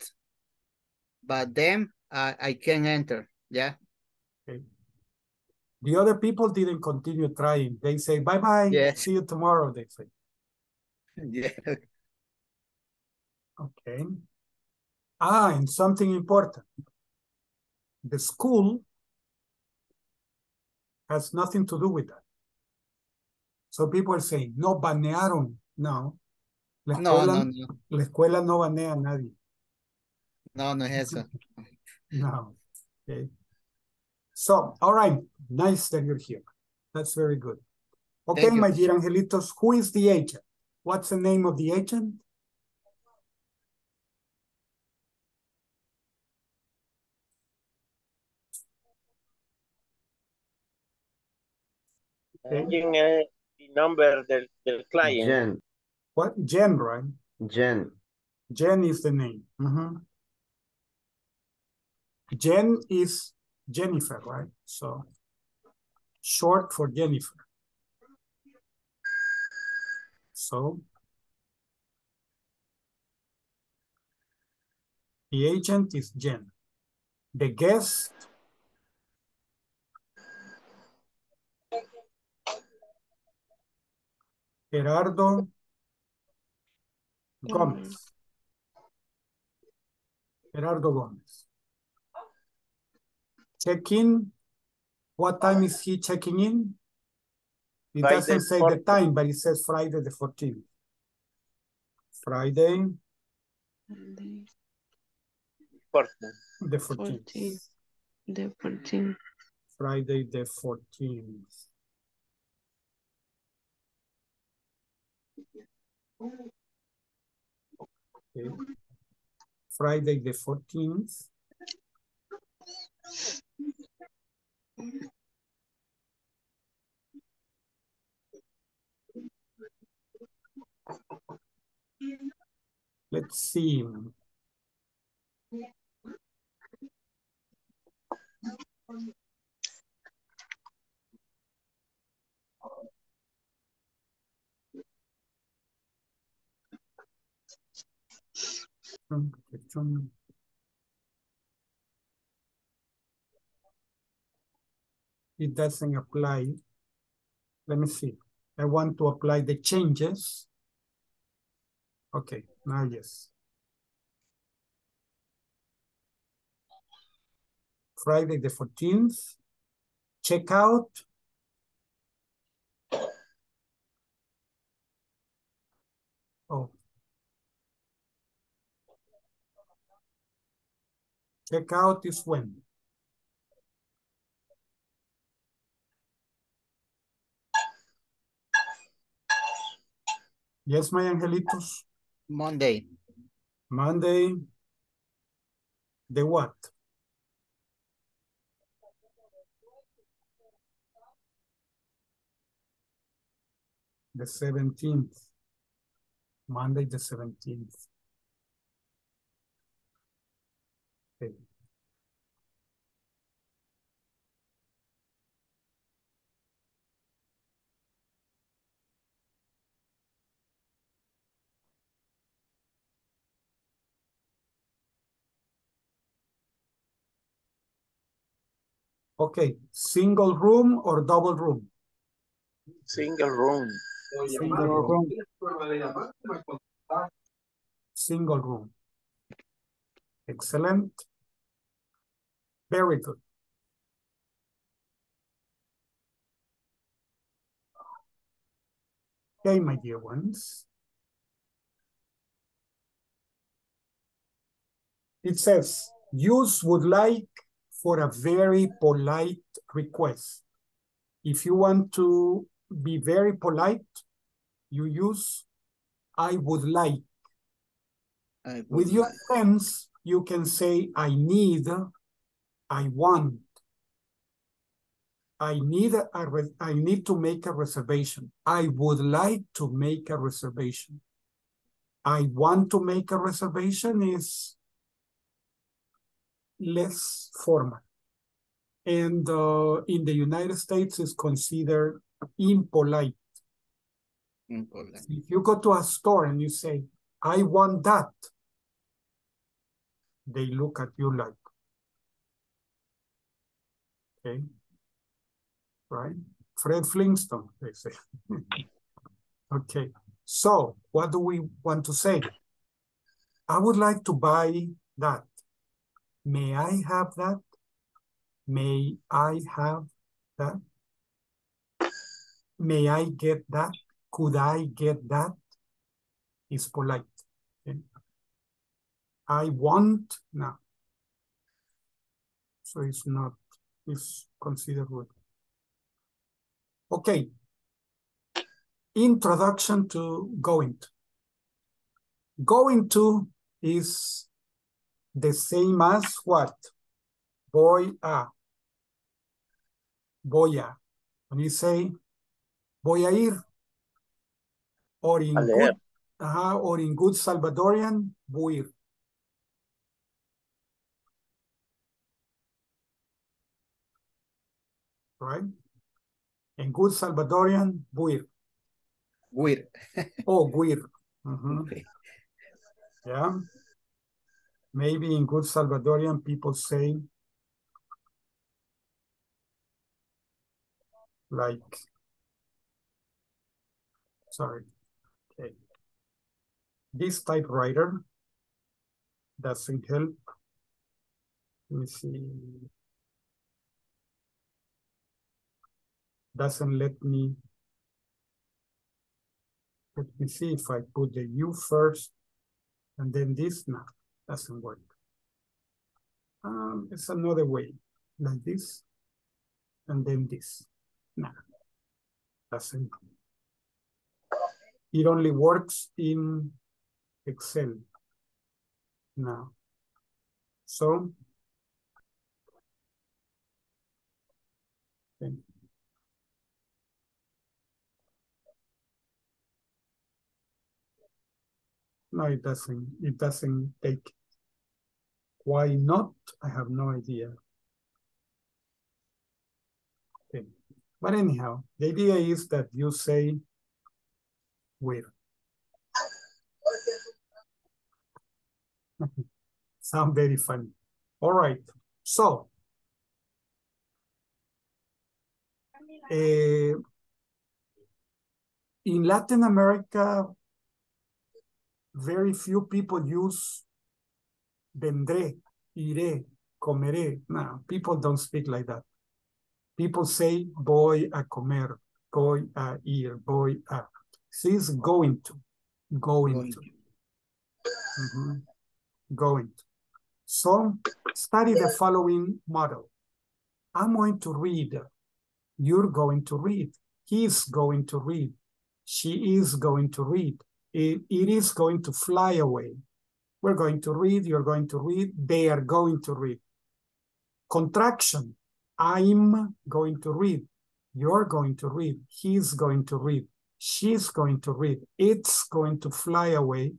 but then I I can enter. Yeah. Okay. The other people didn't continue trying. They say bye bye. Yeah. See you tomorrow. They say. Yeah. Okay. Ah, and something important. The school has nothing to do with that. So people are saying, no banearon. No. La escuela no, no, no. La escuela no banea a nadie. No, no es eso. No. Okay. So, all right. Nice that you're here. That's very good. Okay, my dear angelitos, who is the agent? What's the name of the agent? Changing uh, the number del, del client. Jen. What? Jen, right? Jen. Jen is the name. Mm-hmm. Jen is Jennifer, right? So short for Jennifer. So, the agent is Jen. The guest Gerardo Gomez. Gerardo Gomez. Check-in. What time is he checking in? It Friday doesn't say the time, but it says Friday the fourteenth. Friday. Friday. The fourteenth. The fourteenth. Friday the fourteenth. Okay. Friday the fourteenth. Let's see. It doesn't apply. Let me see. I want to apply the changes. Okay, now yes. Friday the fourteenth. Check out. Oh. Check out is when? Yes, my angelitos. Monday. Monday. The what? The seventeenth. Monday the seventeenth. Okay. Okay, single room or double room? Single room. Single room. Single room. Excellent. Very good. Okay, my dear ones. It says, use would like for a very polite request. If you want to be very polite, you use I would like. I would With your like. friends, you can say I need, I want. I need, a, I need to make a reservation. I would like to make a reservation. I want to make a reservation is less formal. And uh, in the United States is considered impolite. Impolite. If you go to a store and you say, I want that, they look at you like, okay, right? Fred Flintstone, they say. Okay, so what do we want to say? I would like to buy that. May I have that? May I have that? May I get that? Could I get that? It's polite. Okay. I want now. So it's not, it's considered good. Okay. Introduction to going to. Going to is the same as what? Voy a. Voy a. When you say, voy a ir. Or in, good, uh, or in good Salvadorian, voy a ir. Right? In good Salvadorian, voy a ir. Weird. Oh, weird. Mm-hmm. Okay. Yeah. Maybe in good Salvadorian, people say, like, sorry, okay. This typewriter doesn't help. Let me see. Doesn't let me, let me see if I put the U first and then this, no, doesn't work. Um, it's another way, like this, and then this, no, doesn't. It only works in Excel now. So, okay. No, it doesn't. It doesn't take. Why not? I have no idea. Okay. But anyhow, the idea is that you say weird. Sound very funny. All right. So, uh, in Latin America, very few people use vendré, iré, comeré. No, people don't speak like that. People say voy a comer, voy a ir, voy a. She's going to, going, going to, mm-hmm. going to. So study the following model. I'm going to read. You're going to read. He's going to read. She is going to read. It, it is going to fly away. We're going to read, you're going to read, they are going to read. Contraction, I'm going to read, you're going to read, he's going to read, she's going to read, it's going to fly away,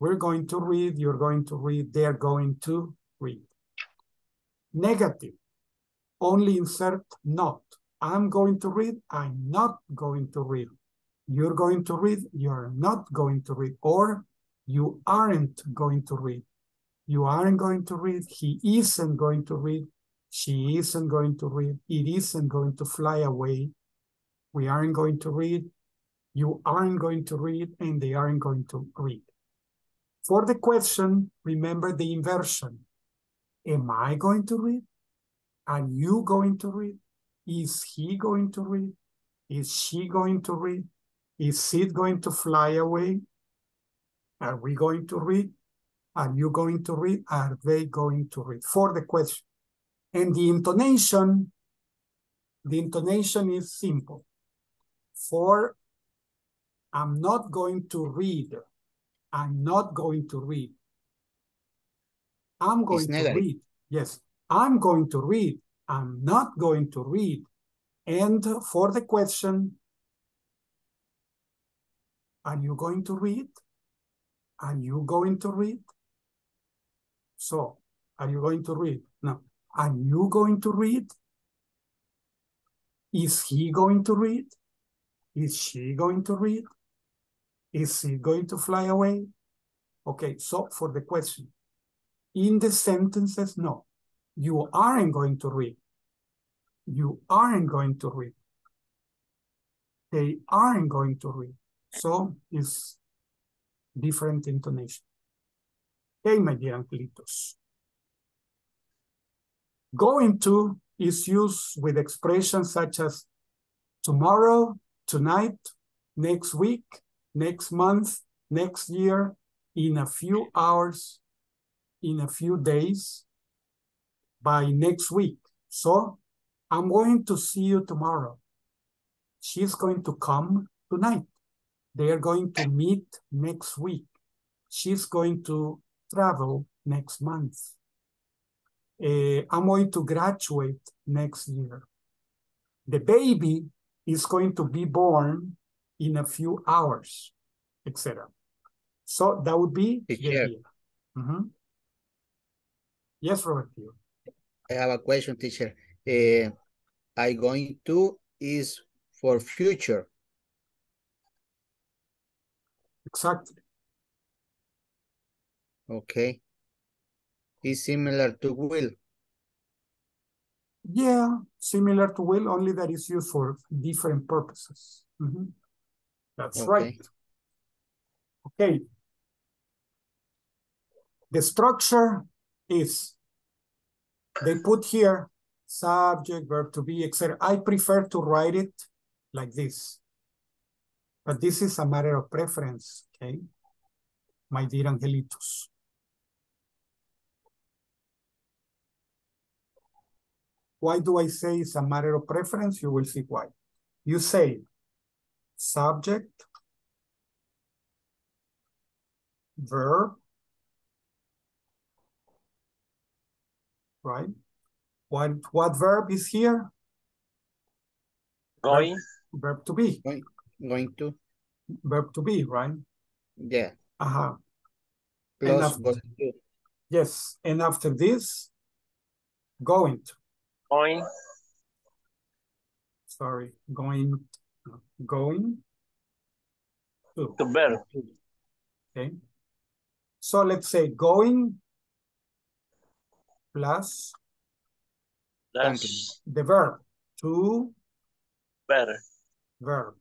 we're going to read, you're going to read, they're going to read. Negative, only insert not. I'm going to read, I'm not going to read. You're going to read, you're not going to read, or you aren't going to read. You aren't going to read, he isn't going to read, she isn't going to read, it isn't going to fly away, we aren't going to read, you aren't going to read, and they aren't going to read. For the question, remember the inversion. Am I going to read? Are you going to read? Is he going to read? Is she going to read? Is it going to fly away? Are we going to read? Are you going to read? Are they going to read? For the question. And the intonation, the intonation is simple. For, I'm not going to read. I'm not going to read. I'm going to read. Yes, I'm going to read. I'm not going to read. And for the question, are you going to read? Are you going to read? So, are you going to read? No. Are you going to read? Is he going to read? Is she going to read? Is he going to fly away? Okay, so for the question. In the sentences, no. You aren't going to read. You aren't going to read. They aren't going to read. So it's different intonation. Okay, my dear Angelitos. Going to is used with expressions such as tomorrow, tonight, next week, next month, next year, in a few hours, in a few days, by next week. So I'm going to see you tomorrow. She's going to come tonight. They are going to meet next week. She's going to travel next month. Uh, I'm going to graduate next year. The baby is going to be born in a few hours, et cetera. So that would be the idea. Mm-hmm. Yes, Robert. I have a question, teacher. Uh, I going to is for future. Exactly. Okay. Is similar to will. Yeah, similar to will, only that is used for different purposes. Mm-hmm. That's okay. Right. Okay. The structure is, they put here subject, verb to be, et cetera. I prefer to write it like this, but this is a matter of preference, okay? My dear angelitos. Why do I say it's a matter of preference? You will see why. You say subject, verb, right? What, what verb is here? Going. Verb, verb to be. Going, going to. Verb to be, right? Yeah. Uh-huh. And after, yes. And after this, going to. Going. Sorry, going, going to. To verb. Okay. So let's say going plus that's the verb to better verb.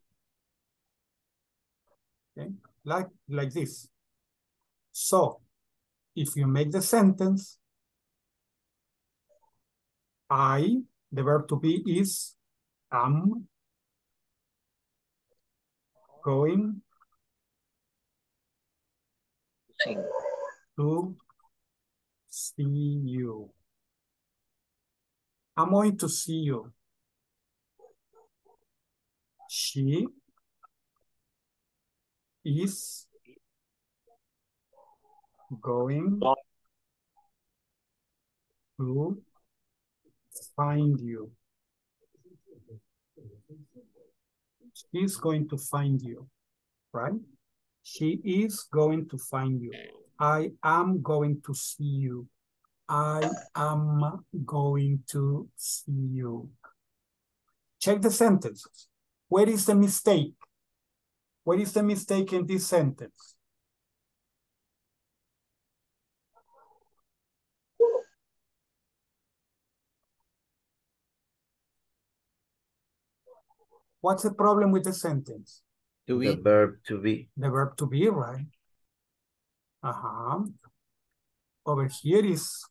Okay, like like this. So if you make the sentence, I, the verb to be is am going see. To see you. I'm going to see you. She is going to find you. She's going to find you, right? She is going to find you. I am going to see you. I am going to see you. Check the sentences. Where is the mistake? Where is the mistake in this sentence? What's the problem with the sentence? To be. The verb to be. The verb to be, right? Uh-huh. Over here is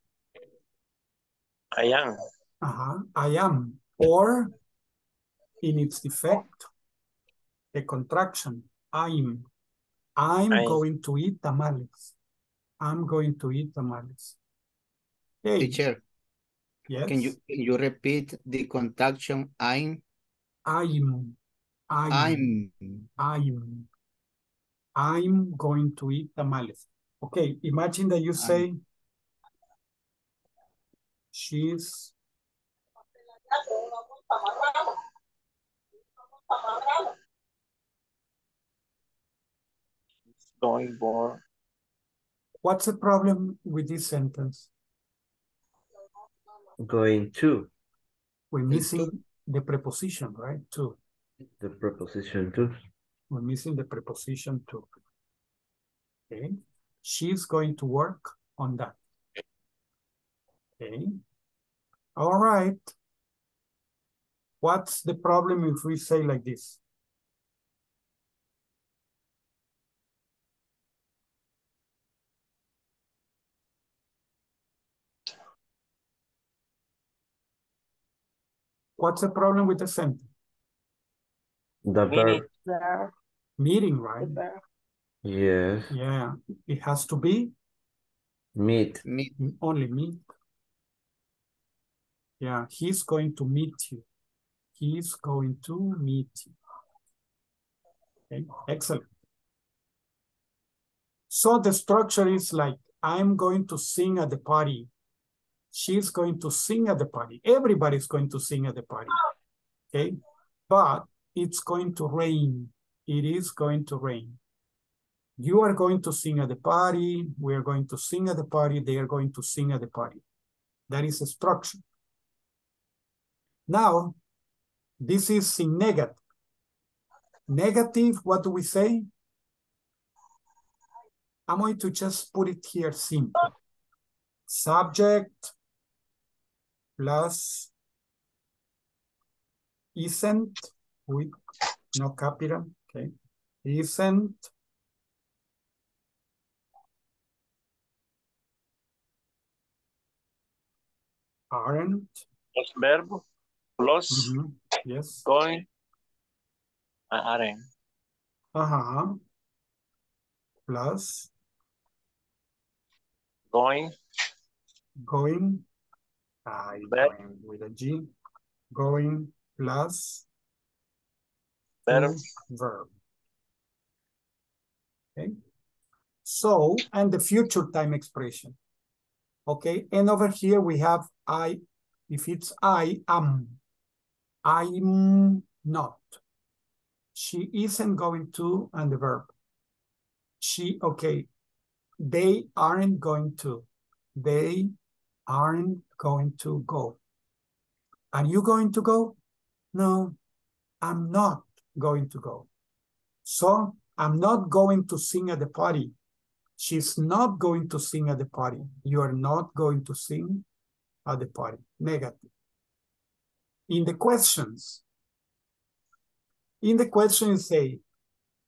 I am. Uh-huh. I am. Or in its defect, the contraction, I'm. I'm I... going to eat tamales. I'm going to eat tamales. Hey. Teacher, yes? can you can you repeat the contraction I'm? I'm. I'm. I'm. I'm. I'm going to eat tamales. Okay, imagine that you say I'm. She's going for. What's the problem with this sentence? Going to. We're missing the preposition, right? To. The preposition to. We're missing the preposition to. Okay. She's going to work on that. Okay. All right. What's the problem if we say like this? What's the problem with the sentence? The verb. Meeting, right? Yes. Yeah. It has to be? Meet. Meet. Only meet. Yeah. He's going to meet you. He's going to meet you. Okay. Excellent. So the structure is like, I'm going to sing at the party. She's going to sing at the party. Everybody's going to sing at the party, okay? But it's going to rain. It is going to rain. You are going to sing at the party. We are going to sing at the party. They are going to sing at the party. That is a structure. Now, this is in negative. Negative, what do we say? I'm going to just put it here simple. Subject plus isn't with no capital, okay? Isn't aren't plus verb plus mm-hmm. yes going aren't uh-huh plus going going I going with a G going plus verb verb okay so and the future time expression. Okay, and over here we have I, if it's I am, I'm not. She isn't going to, and the verb. She, okay, they aren't going to. They aren't going to go. Are you going to go? No, I'm not going to go. So I'm not going to sing at the party. She's not going to sing at the party. You are not going to sing at the party. Negative. In the questions, in the question you say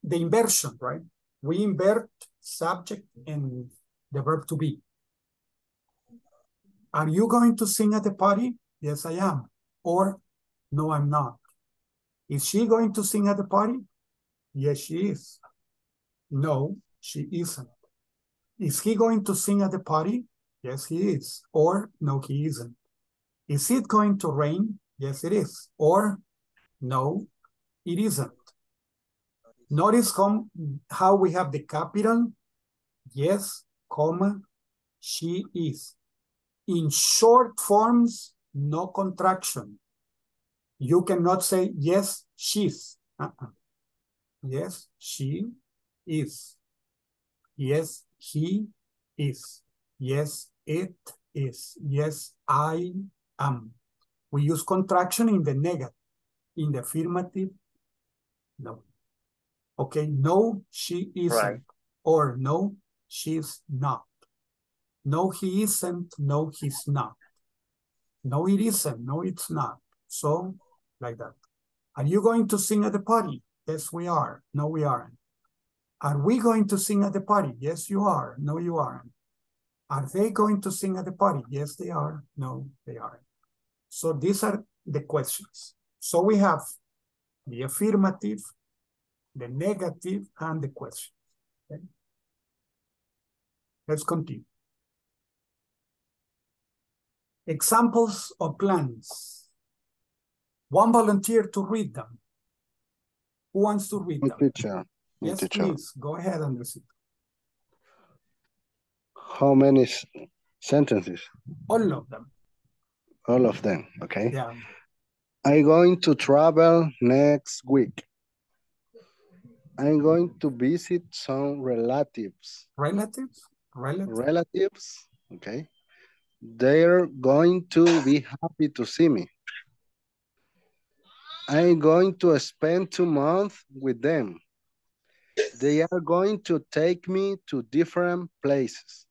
the inversion, right? We invert subject and the verb to be. Are you going to sing at the party? Yes, I am. Or no, I'm not. Is she going to sing at the party? Yes, she is. No, she isn't. Is he going to sing at the party? Yes, he is. Or no, he isn't. Is it going to rain? Yes, it is. Or no, it isn't. Notice how, how we have the capital. Yes, comma, she is. In short forms, no contraction. You cannot say, yes, she's. Uh-uh. Yes, she is. Yes, he is. Yes, it is. Yes, I am. We use contraction in the negative. In the affirmative, no. Okay, no, she isn't. Right. Or no, she's not. No, he isn't. No, he's not. No, it isn't. No, it's not. So, like that. Are you going to sing at the party? Yes, we are. No, we aren't. Are we going to sing at the party? Yes, you are. No, you aren't. Are they going to sing at the party? Yes, they are. No, they aren't. So these are the questions. So we have the affirmative, the negative, and the question. Okay. Let's continue. Examples of plans. One volunteer to read them. Who wants to read them? Teacher. Yes, teacher. Please, go ahead and listen. How many sentences? All of them. All of them, okay. Yeah. I'm going to travel next week. I'm going to visit some relatives. Relatives? Relatives. Relatives, okay. They're going to be happy to see me. I'm going to spend two months with them. They are going to take me to different places.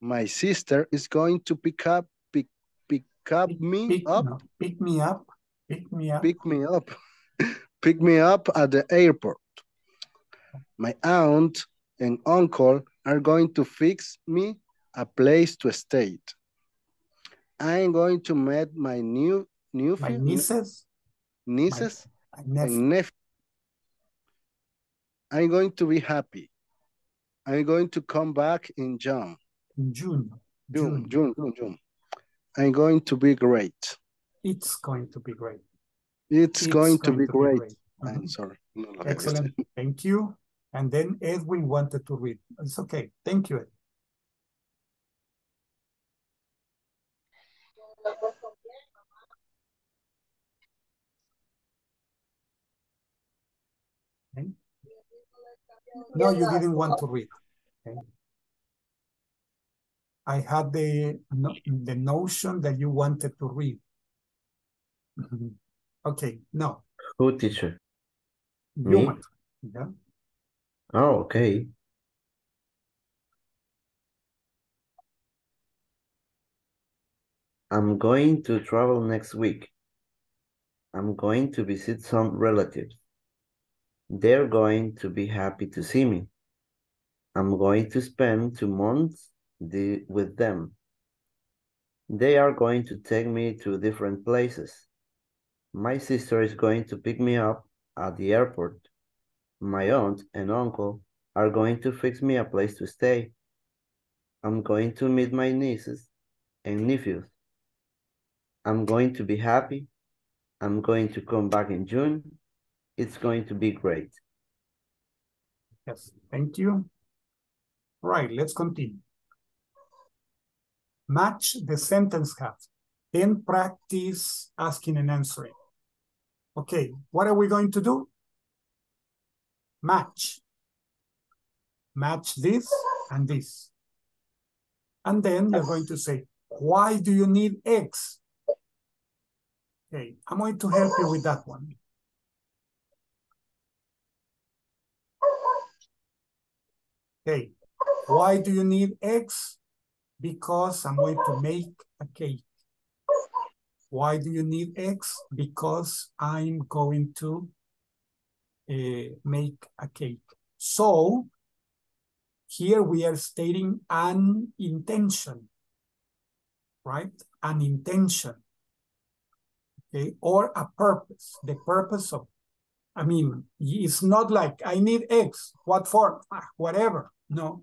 My sister is going to pick up, pick, pick up pick, me pick, up. No, pick me up. Pick me up. Pick me up. Pick me up at the airport. My aunt and uncle are going to fix me a place to stay. I am going to meet my new new my nieces, nieces my, and nephews. I'm going to be happy. I'm going to come back in June. June. June, June, June, June. I'm going to be great. It's going to be great. It's, it's going, going to be to great. Be great. Mm-hmm. I'm sorry. No, no, excellent. Thank you. And then Edwin wanted to read. It's okay. Thank you. Okay. No, you didn't want to read. Okay. I had the, the notion that you wanted to read. Okay, no. Who, teacher? You. Me? Yeah. Oh, okay. I'm going to travel next week. I'm going to visit some relatives. They're going to be happy to see me. I'm going to spend two months the, with them. They are going to take me to different places. My sister is going to pick me up at the airport. My aunt and uncle are going to fix me a place to stay. I'm going to meet my nieces and nephews. I'm going to be happy. I'm going to come back in June. It's going to be great. Yes, thank you. Right, let's continue. Match the sentence half, then practice asking and answering. Okay, what are we going to do? Match. Match this and this. And then you're going to say, why do you need X? Okay, I'm going to help you with that one. Okay, why do you need X? Because I'm going to make a cake. Why do you need X? Because I'm going to uh, make a cake. So here we are stating an intention, right? An intention, okay? Or a purpose, the purpose of, I mean, it's not like I need X, what for? Ah, whatever, no,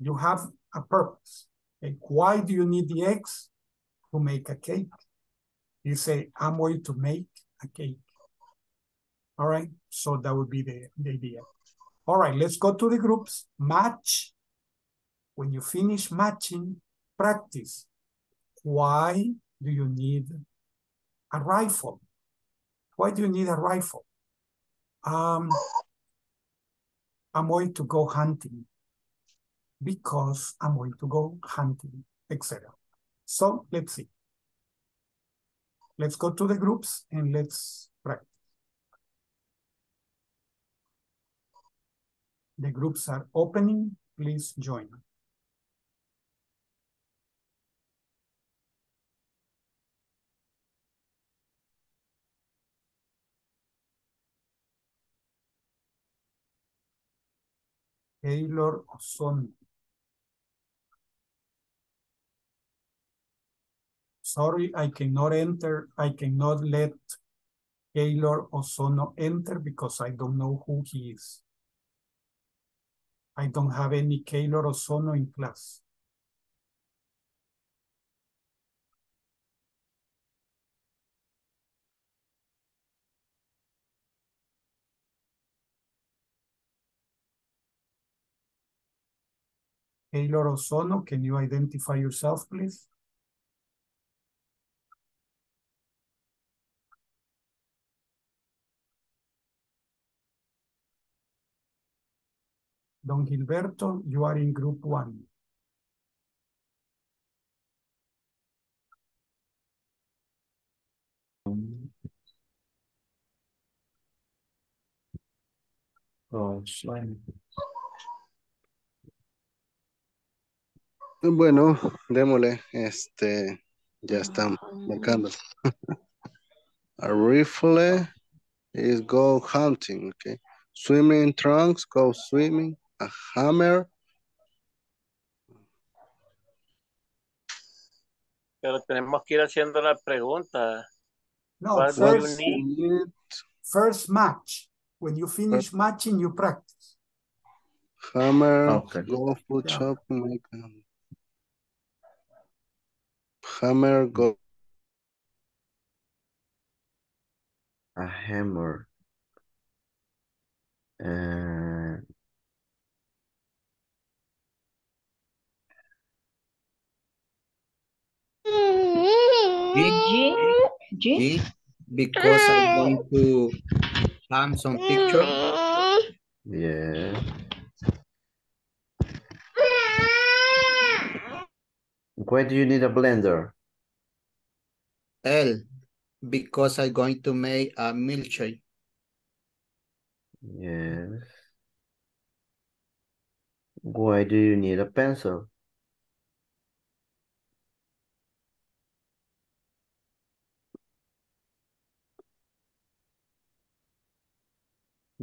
you have a purpose. Okay? Why do you need the X? To make a cake. You say, I'm going to make a cake. All right, so that would be the, the idea. All right, let's go to the groups. Match. When you finish matching, practice. Why do you need a rifle? Why do you need a rifle? Um, I'm going to go hunting because I'm going to go hunting, et cetera. So let's see. Let's go to the groups and let's practice. The groups are opening. Please join. Taylor Oson. Sorry, I cannot enter, I cannot let Taylor Ozono enter because I don't know who he is. I don't have any Taylor Ozono in class. Taylor Ozono, can you identify yourself, please? Don Gilberto, you are in group one. Oh, bueno, démosle, este, ya estamos marcando. A rifle is go hunting, okay. Swimming trunks, go swimming. A hammer. Pero tenemos que ir haciendo la pregunta. No, first, first match. When you finish first matching, you practice. Hammer, okay. Go food yeah. shop. Make, um, hammer, go. A hammer. Uh, G, G, because I want to have some picture. Yeah. Why do you need a blender? L, because I'm going to make a milkshake. Yes. Why do you need a pencil?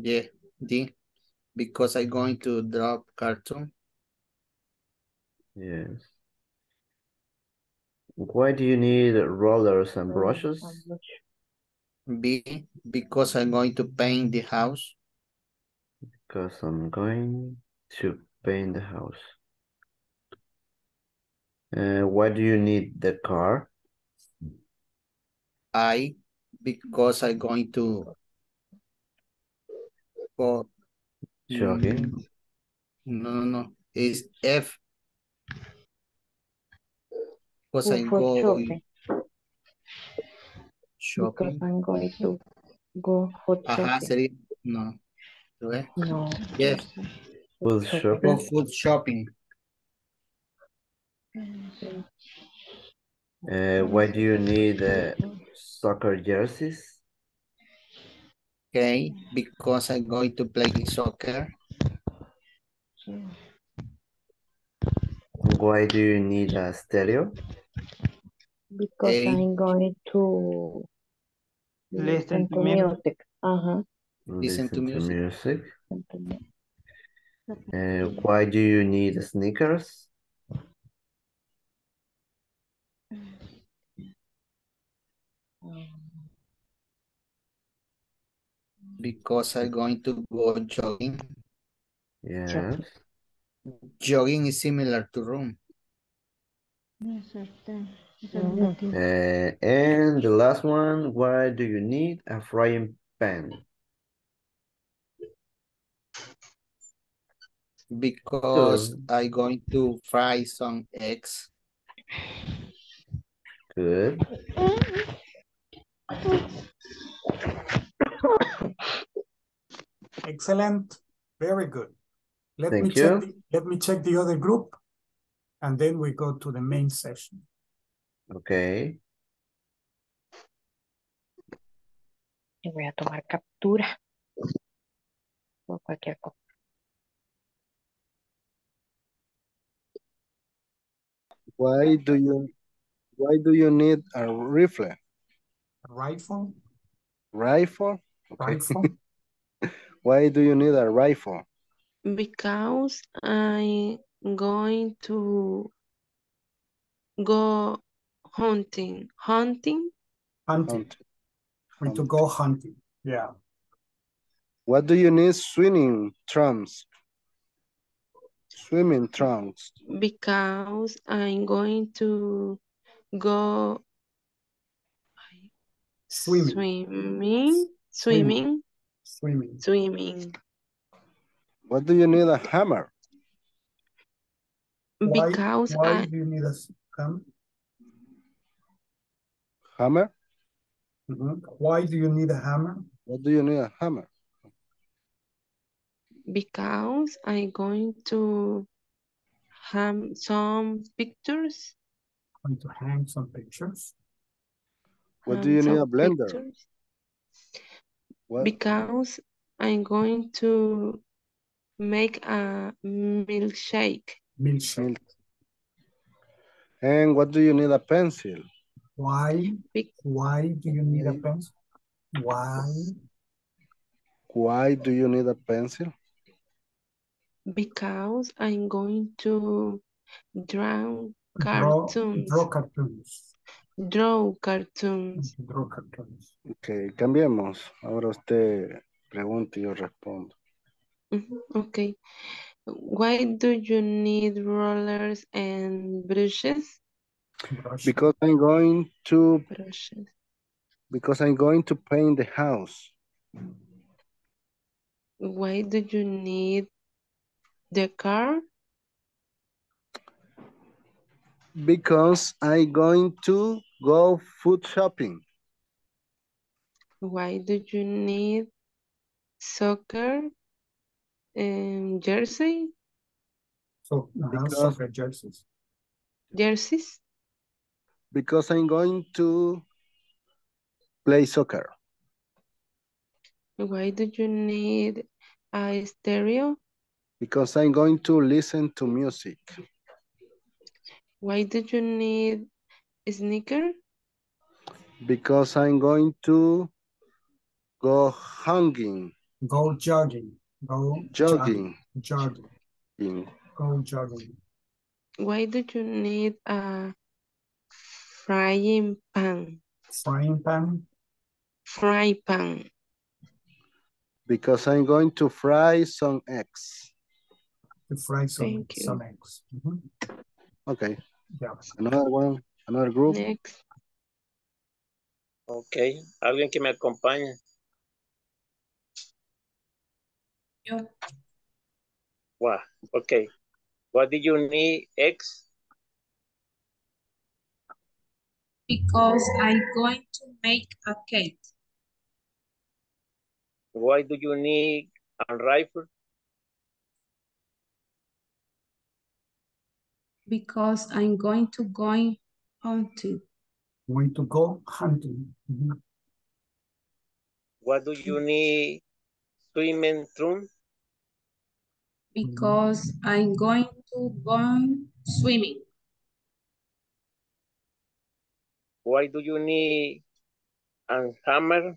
Yeah, D, because I'm going to drop cartoon. Yes. Why do you need rollers and brushes? B, because I'm going to paint the house. Because I'm going to paint the house. Uh, why do you need the car? I, because I'm going to go jogging. No, no, no. It's F. Because I'm going shopping. Because I'm going to go for shopping. No. No. Yes. Food shopping. Go food shopping. Uh, why do you need uh, soccer jerseys? Okay, because I'm going to play soccer. Why do you need a stereo? Because okay. I'm going to listen, listen to music. music. Uh-huh. Listen, listen to music. To music. Uh, why do you need sneakers? Because I'm going to go jogging. Yes. Jogging is similar to room. Mm-hmm. uh, and the last one, why do you need a frying pan? Because Good. I'm going to fry some eggs. Good. Excellent. Very good. Let Thank me you. Check the, let me check the other group and then we go to the main session. Okay. Yo voy a tomar captura o cualquier cosa. Why do you why do you need a rifle? A rifle? Rifle? Okay. Rifle? Why do you need a rifle? Because I'm going to go hunting. Hunting? Hunting. Going to go hunting. Yeah. What do you need swimming trunks? Swimming trunks. Because I'm going to go swimming. Swimming. Swimming. Swimming. Swimming. What do you need a hammer? Because why, why I... do you need a hammer? Hammer? Mm-hmm. Why do you need a hammer? What do you need a hammer? Because I'm going to hang some pictures. Going to hang some pictures. What hang do you need a blender? Because I'm going to make a milkshake. Milkshake. And what do you need a pencil? Why? Why do you need a pencil? Why? Why do you need a pencil? Because I'm going to draw cartoons. Draw, draw cartoons. Draw cartoons. Draw cartoons. Ok, cambiemos. Ahora usted pregunta y yo respondo. Okay. Why do you need rollers and brushes? Because I'm going to brushes. Because I'm going to paint the house. Why do you need the car? Because I'm going to go food shopping. Why do you need soccer? Um, jersey? So, because, soccer jerseys. Jerseys? Because I'm going to play soccer. Why do you need a stereo? Because I'm going to listen to music. Why do you need a sneaker? Because I'm going to go hanging. Go jogging. Go jogging. Jogging. Jogging. Go jogging. Why do you need a frying pan? Frying pan? Fry pan. Because I'm going to fry some eggs. To fry some, some eggs. Mm-hmm. Okay. Yeah. Another one, another group. Next. Okay. Alguien que me acompañe. Yo. Wow. Okay. What did you need, eggs? Because I'm going to make a cake. Why do you need a rifle? Because I'm going to go hunting. Going to go hunting. Mm-hmm. What do you need? Swimming room? Because I'm going to go swimming. Why do you need a hammer?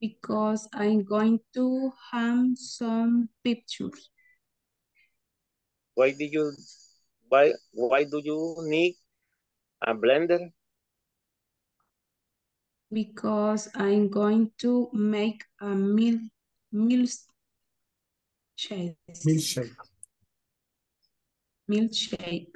Because I'm going to hang some pictures. Why do you why why do you need a blender? Because I'm going to make a meal milkshake. Milkshake. Milkshake.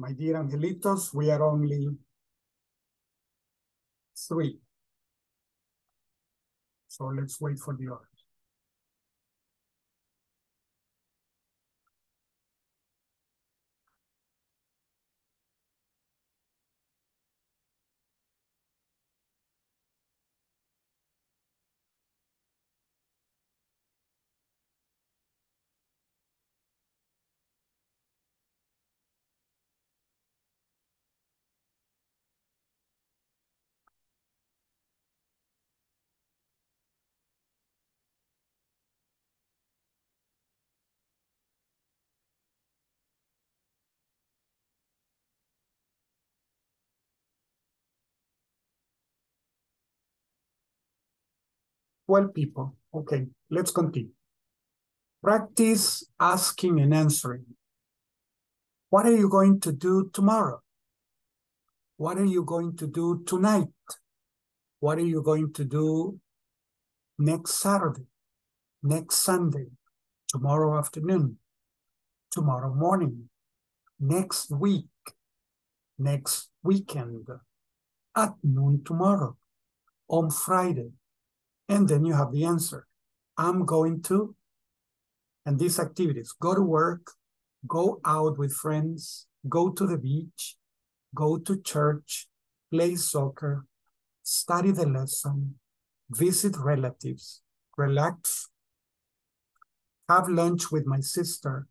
My dear Angelitos, we are only three. So let's wait for the others. twelve people. Okay, let's continue. Practice asking and answering. What are you going to do tomorrow? What are you going to do tonight? What are you going to do next Saturday, next Sunday, tomorrow afternoon, tomorrow morning, next week, next weekend, at noon tomorrow, on Friday? And then you have the answer. I'm going to, and these activities, go to work, go out with friends, go to the beach, go to church, play soccer, study the lesson, visit relatives, relax, have lunch with my sister,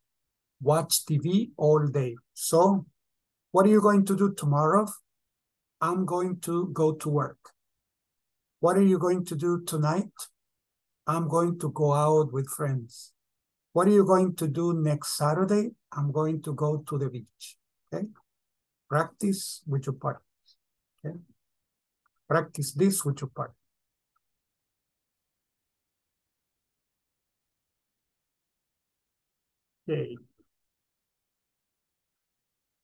watch T V all day. So what are you going to do tomorrow? I'm going to go to work. What are you going to do tonight? I'm going to go out with friends. What are you going to do next Saturday? I'm going to go to the beach, okay? Practice with your partners, okay? Practice this with your partners. Okay.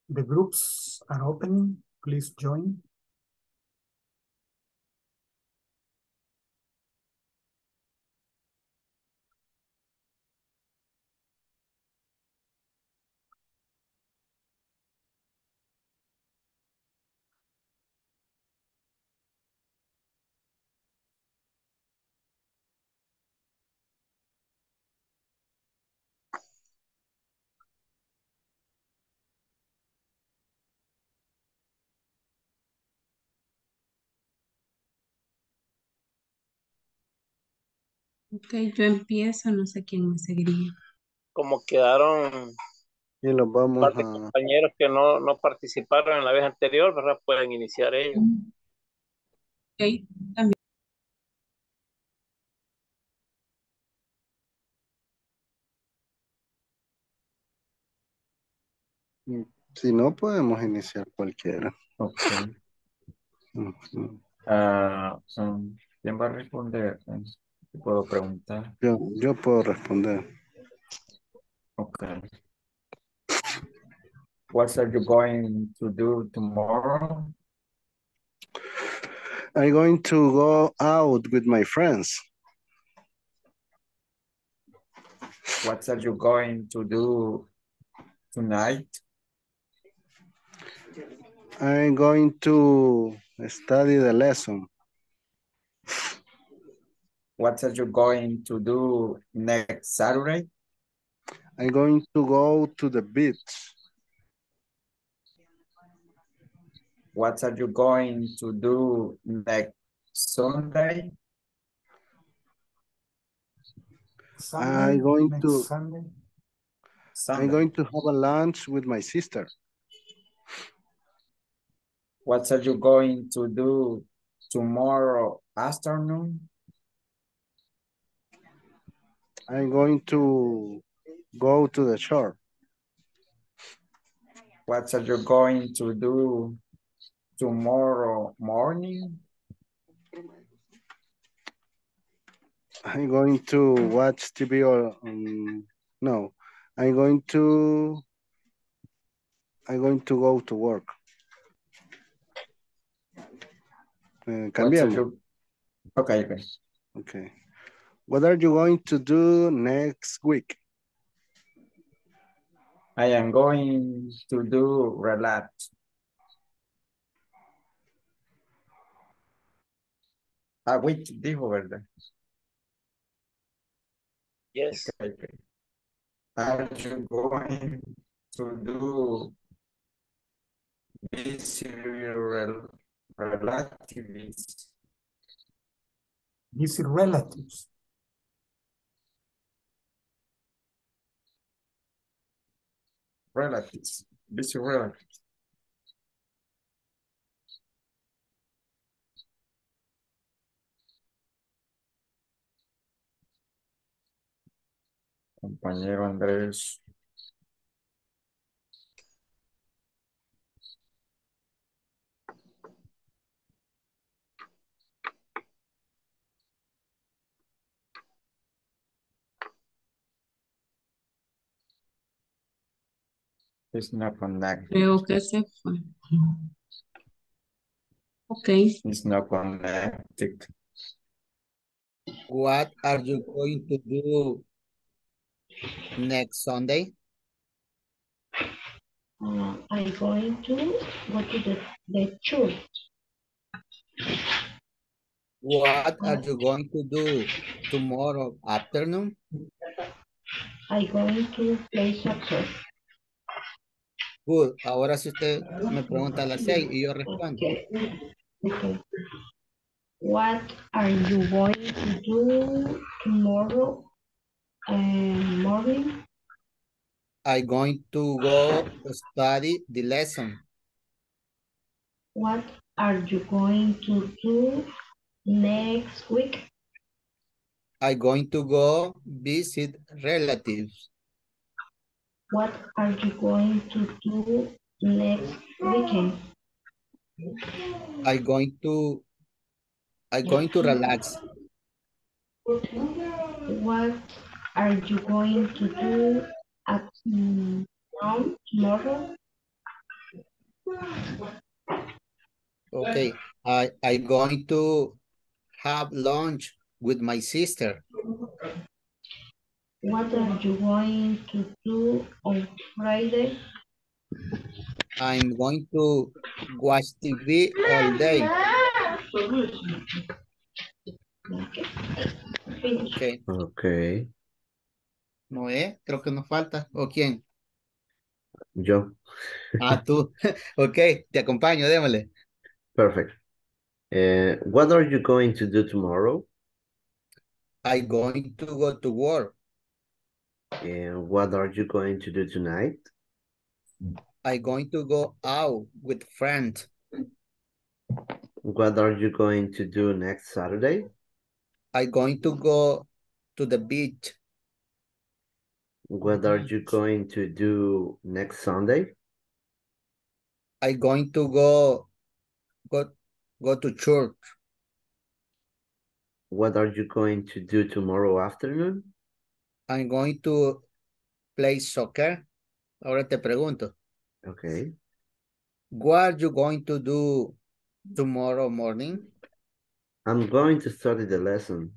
The groups are opening, please join. Ok, yo empiezo, no sé quién me seguiría. Como quedaron y los vamos parte a... compañeros que no, no participaron en la vez anterior, ¿verdad? Pueden iniciar ellos. Ok, también. Si no, podemos iniciar cualquiera. Ok. Uh-huh. uh, ¿Quién va a responder? ¿Puedo preguntar? Yo, yo puedo responder. Ok. What are you going to do tomorrow? I'm going to go out with my friends. What are you going to do tonight? I'm going to study the lesson. What are you going to do next Saturday? I'm going to go to the beach. What are you going to do next Sunday? Sunday I'm going next to Sunday? Sunday. I'm going to have a lunch with my sister. What are you going to do tomorrow afternoon? I'm going to go to the shore. What are you going to do tomorrow morning? I'm going to watch T V or um, no, I'm going to I'm going to go to work. Uh, cambiamos. You... Okay, okay. Okay. What are you going to do next week? I am going to do relax. Ah, wait, dijo, ¿verdad? Yes. Okay, okay. Are you going to do this rel relatives? These relatives. Relatives, busy relatives. Compañero Andrés. It's not connected. Creo que se fue. Okay. It's not connected. What are you going to do next Sunday? Uh, I'm going to go to the, the church. What are you going to do tomorrow afternoon? I'm going to play soccer. Good. Ahora si usted me pregunta a las seis y yo respondo. Okay. Okay. What are you going to do tomorrow uh, morning? I'm going to go study the lesson. What are you going to do next week? I'm going to go visit relatives. What are you going to do next weekend? I'm going to, I'm going to relax. What are you going to do at um, tomorrow? Okay, I, I'm going to have lunch with my sister. What are you going to do on Friday? I'm going to watch T V all day. Okay. Okay. Noé, creo que nos falta. ¿O quién? Yo. Ah, tú. Ok, te acompaño, démosle. Perfect. Uh, what are you going to do tomorrow? I'm going to go to work. And what are you going to do tonight? I'm going to go out with friends. What are you going to do next Saturday? I'm going to go to the beach. What are you going to do next Sunday? I'm going to go, go, go to church. What are you going to do tomorrow afternoon? I'm going to play soccer. Ahora te pregunto. Okay. What are you going to do tomorrow morning? I'm going to study the lesson.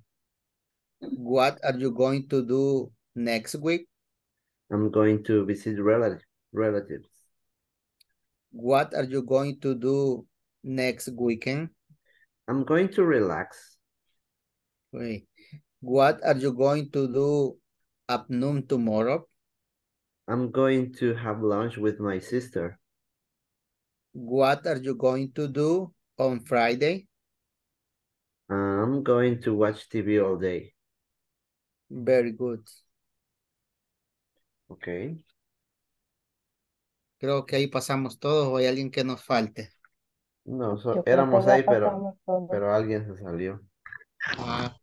What are you going to do next week? I'm going to visit relative, relatives. What are you going to do next weekend? I'm going to relax. Wait. What are you going to do at noon tomorrow? I'm going to have lunch with my sister. What are you going to do on Friday? I'm going to watch T V all day. Very good. Okay. Creo que ahí pasamos todos o hay alguien que nos falte. No, so, éramos ahí, pero, pero alguien se salió. Ah.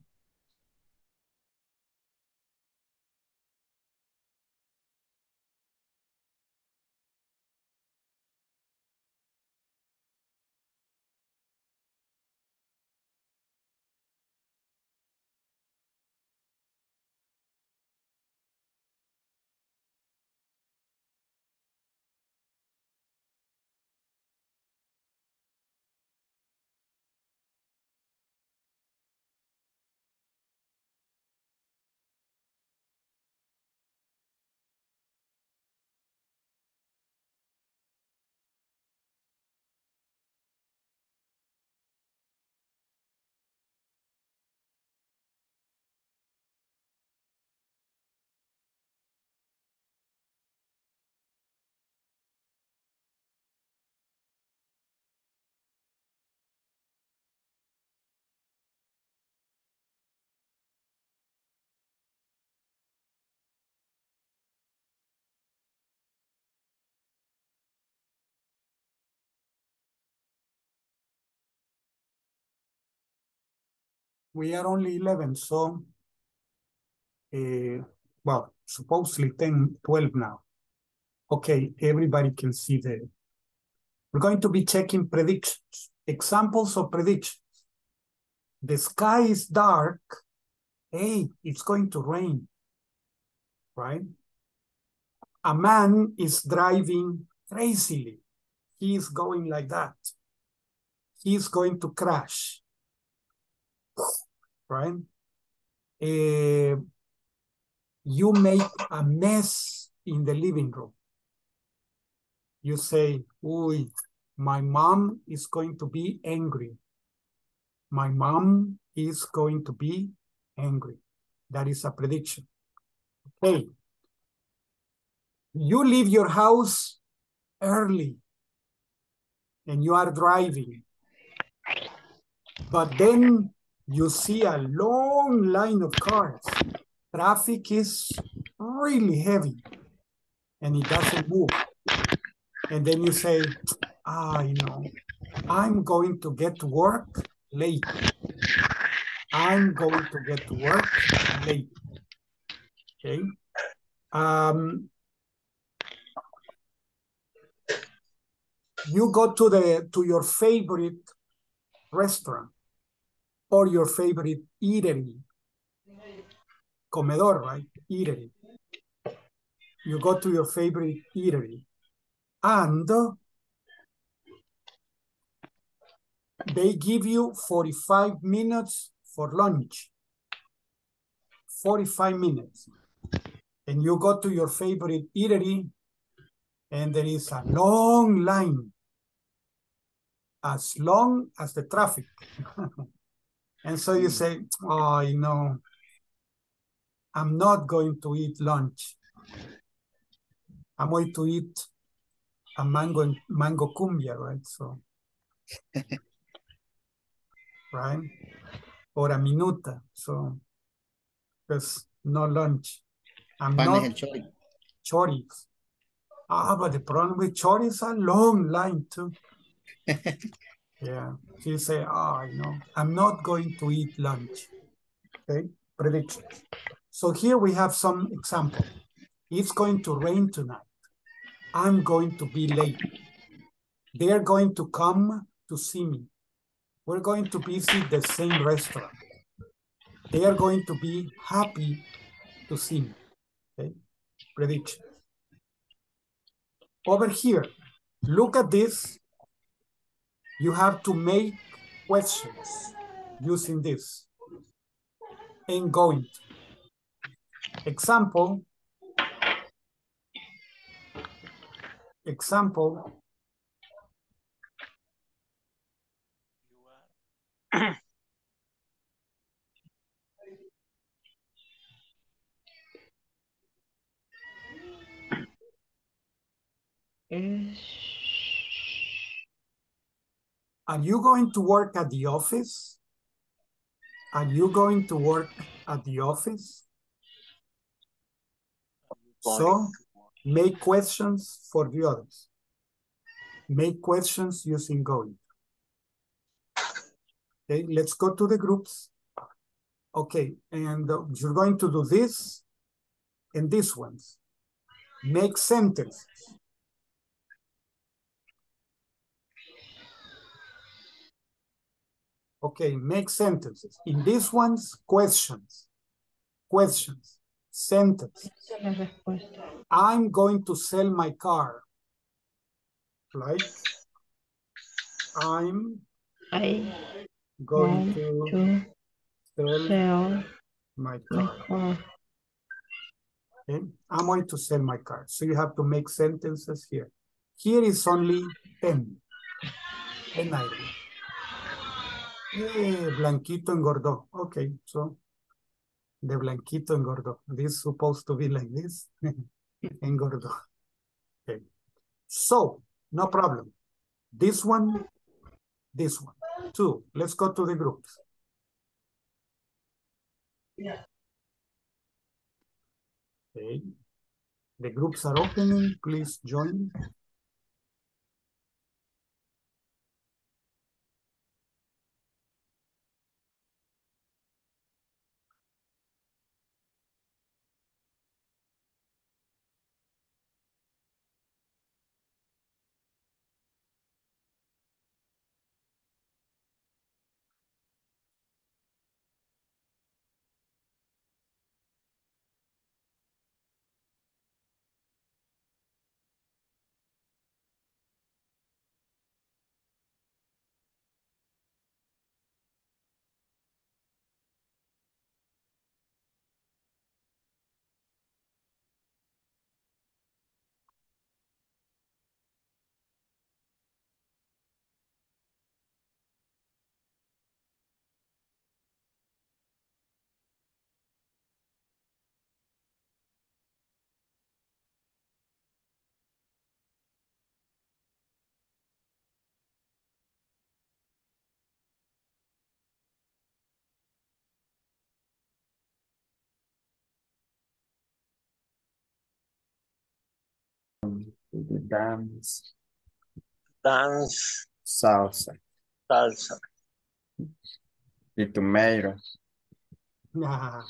We are only eleven, so, uh, well, supposedly ten, twelve now. Okay, everybody can see the, we're going to be checking predictions, examples of predictions. The sky is dark, hey, it's going to rain, right? A man is driving crazily. He is going like that. He is going to crash. Right? Uh, you make a mess in the living room. You say, "Uy, my mom is going to be angry. My mom is going to be angry." That is a prediction. Okay. You leave your house early and you are driving. But then you see a long line of cars. Traffic is really heavy and it doesn't move. And then you say, ah, you know, I'm going to get to work late. I'm going to get to work late. Okay. Um, you go to the to your favorite restaurant or your favorite eatery, comedor, right? Eatery. You go to your favorite eatery and they give you forty-five minutes for lunch, forty-five minutes. And you go to your favorite eatery and there is a long line, as long as the traffic. And so you say, oh, you know, I'm not going to eat lunch. I'm going to eat a mango, mango cumbia, right? So, right? Or a minuta. So because no lunch. I'm not chori. Choris. Ah, but the problem with choris is a long line too. Yeah, she say, ah, oh, you know, I'm not going to eat lunch. Okay, prediction. So here we have some example. It's going to rain tonight. I'm going to be late. They're going to come to see me. We're going to visit the same restaurant. They are going to be happy to see me. Okay, prediction. Over here, look at this. You have to make questions using this. Ain't going to. Example. Example. Are you going to work at the office? Are you going to work at the office? So make questions for the others. Make questions using going. Okay, let's go to the groups. Okay, and you're going to do this and these ones. Make sentences. Okay, make sentences. In these ones, questions. Questions. Sentences. I'm going to sell my car. Like, I'm I going to, to sell, sell my car. My car. Okay. I'm going to sell my car. So you have to make sentences here. Here is only ten. ten items. Hey, Blanquito engordó. Okay, so the Blanquito engordó. This is supposed to be like this. Engordó. Okay. So, no problem. This one, this one. Two. Let's go to the groups. Yeah. Okay. The groups are opening. Please join. Dance, dance, salsa, salsa, the tomatoes. Yeah.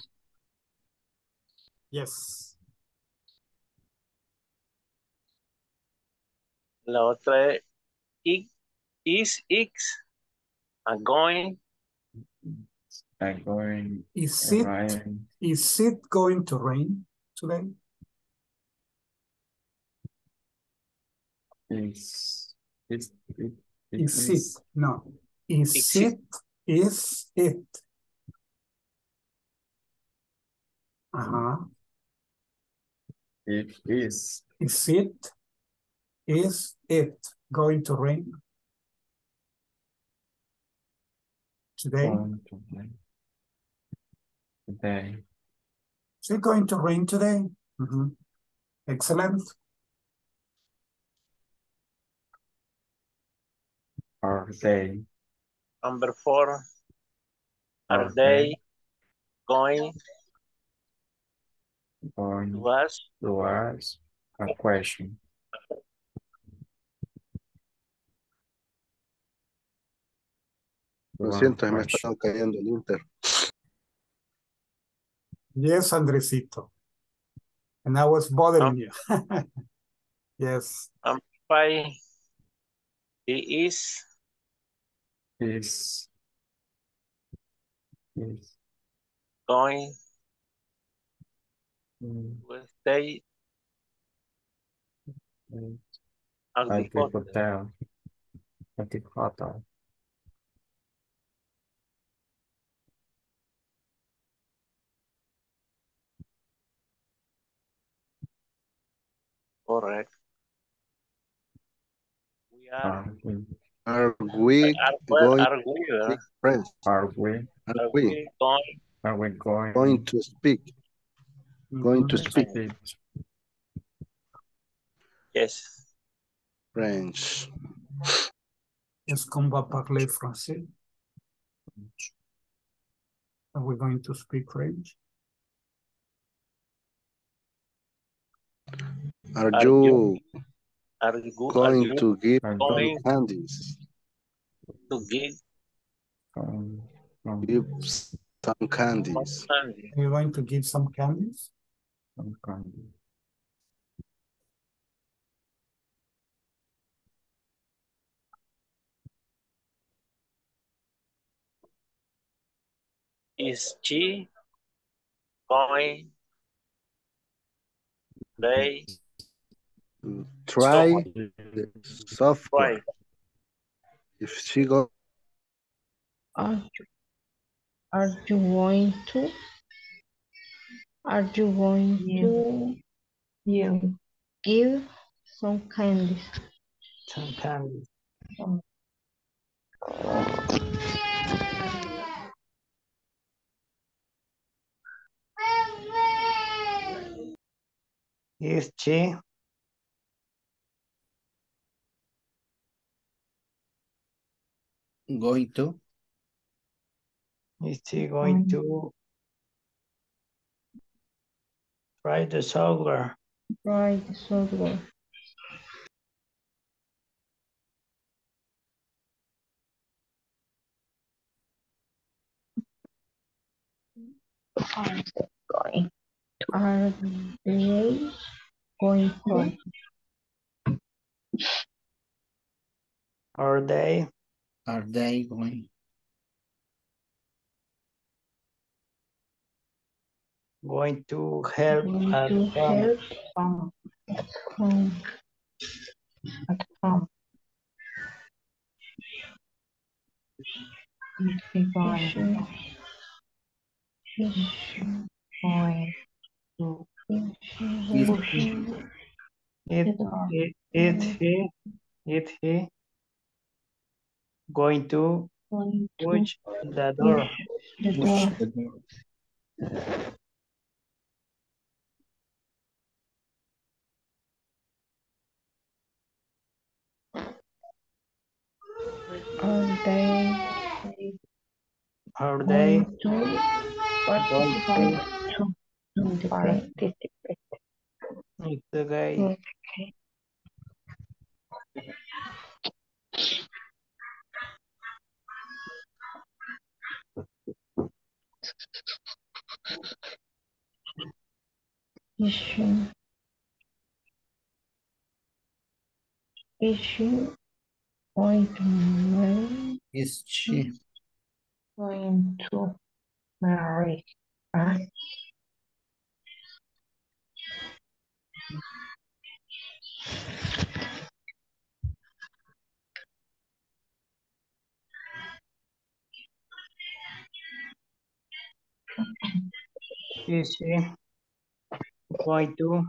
Yes. La otra es is X I'm going. I'm going. Is it rain. Is it going to rain today? Is, is, is, is, is it? Is, no. Is, is it, it? Is it? Uh-huh. It is. Is it? Is it going to rain today? Today. Is it going to rain today? Mm-hmm. Excellent. Are they? Number four. Are, are they, they going going to ask, to ask a question. Lo siento, me estaba cayendo el Inter. Yes, Andresito. And I was bothering um, you. Yes. Um, by he is. Is. Is. Going. Mm. Will stay. Mm. At the hotel. hotel. At the hotel. Correct. We are. Are we going? Are we? Are we? Are we going? Are we going? Going to speak. Going to speak. Yes. French. Est-ce qu'on va parler français? Are we going to speak French? Are, are you, you, are you going are you to give going candies? To give, um, um, give some candies. Candy. Are you going to give some candies? Some candy. Is she going to play? Try software. The software. Try. If she goes, are you, are you going to? Are you going yeah. to? Yeah. Give some candy. Some candy. Some. Is she? Going to? Is he going to try the software? Try the software. Are they going? Are they going to? Are they? Are they going? Going to help going at to home. Help at home. At home. Going. Going to. Is he? It, it, he? It, he? Going to, going to push the door. The door. Push the door. Are they? Are they? To participate. To participate. It's okay. Issue. Issue. Going to marry. Is she going to marry? Huh? Is she going to?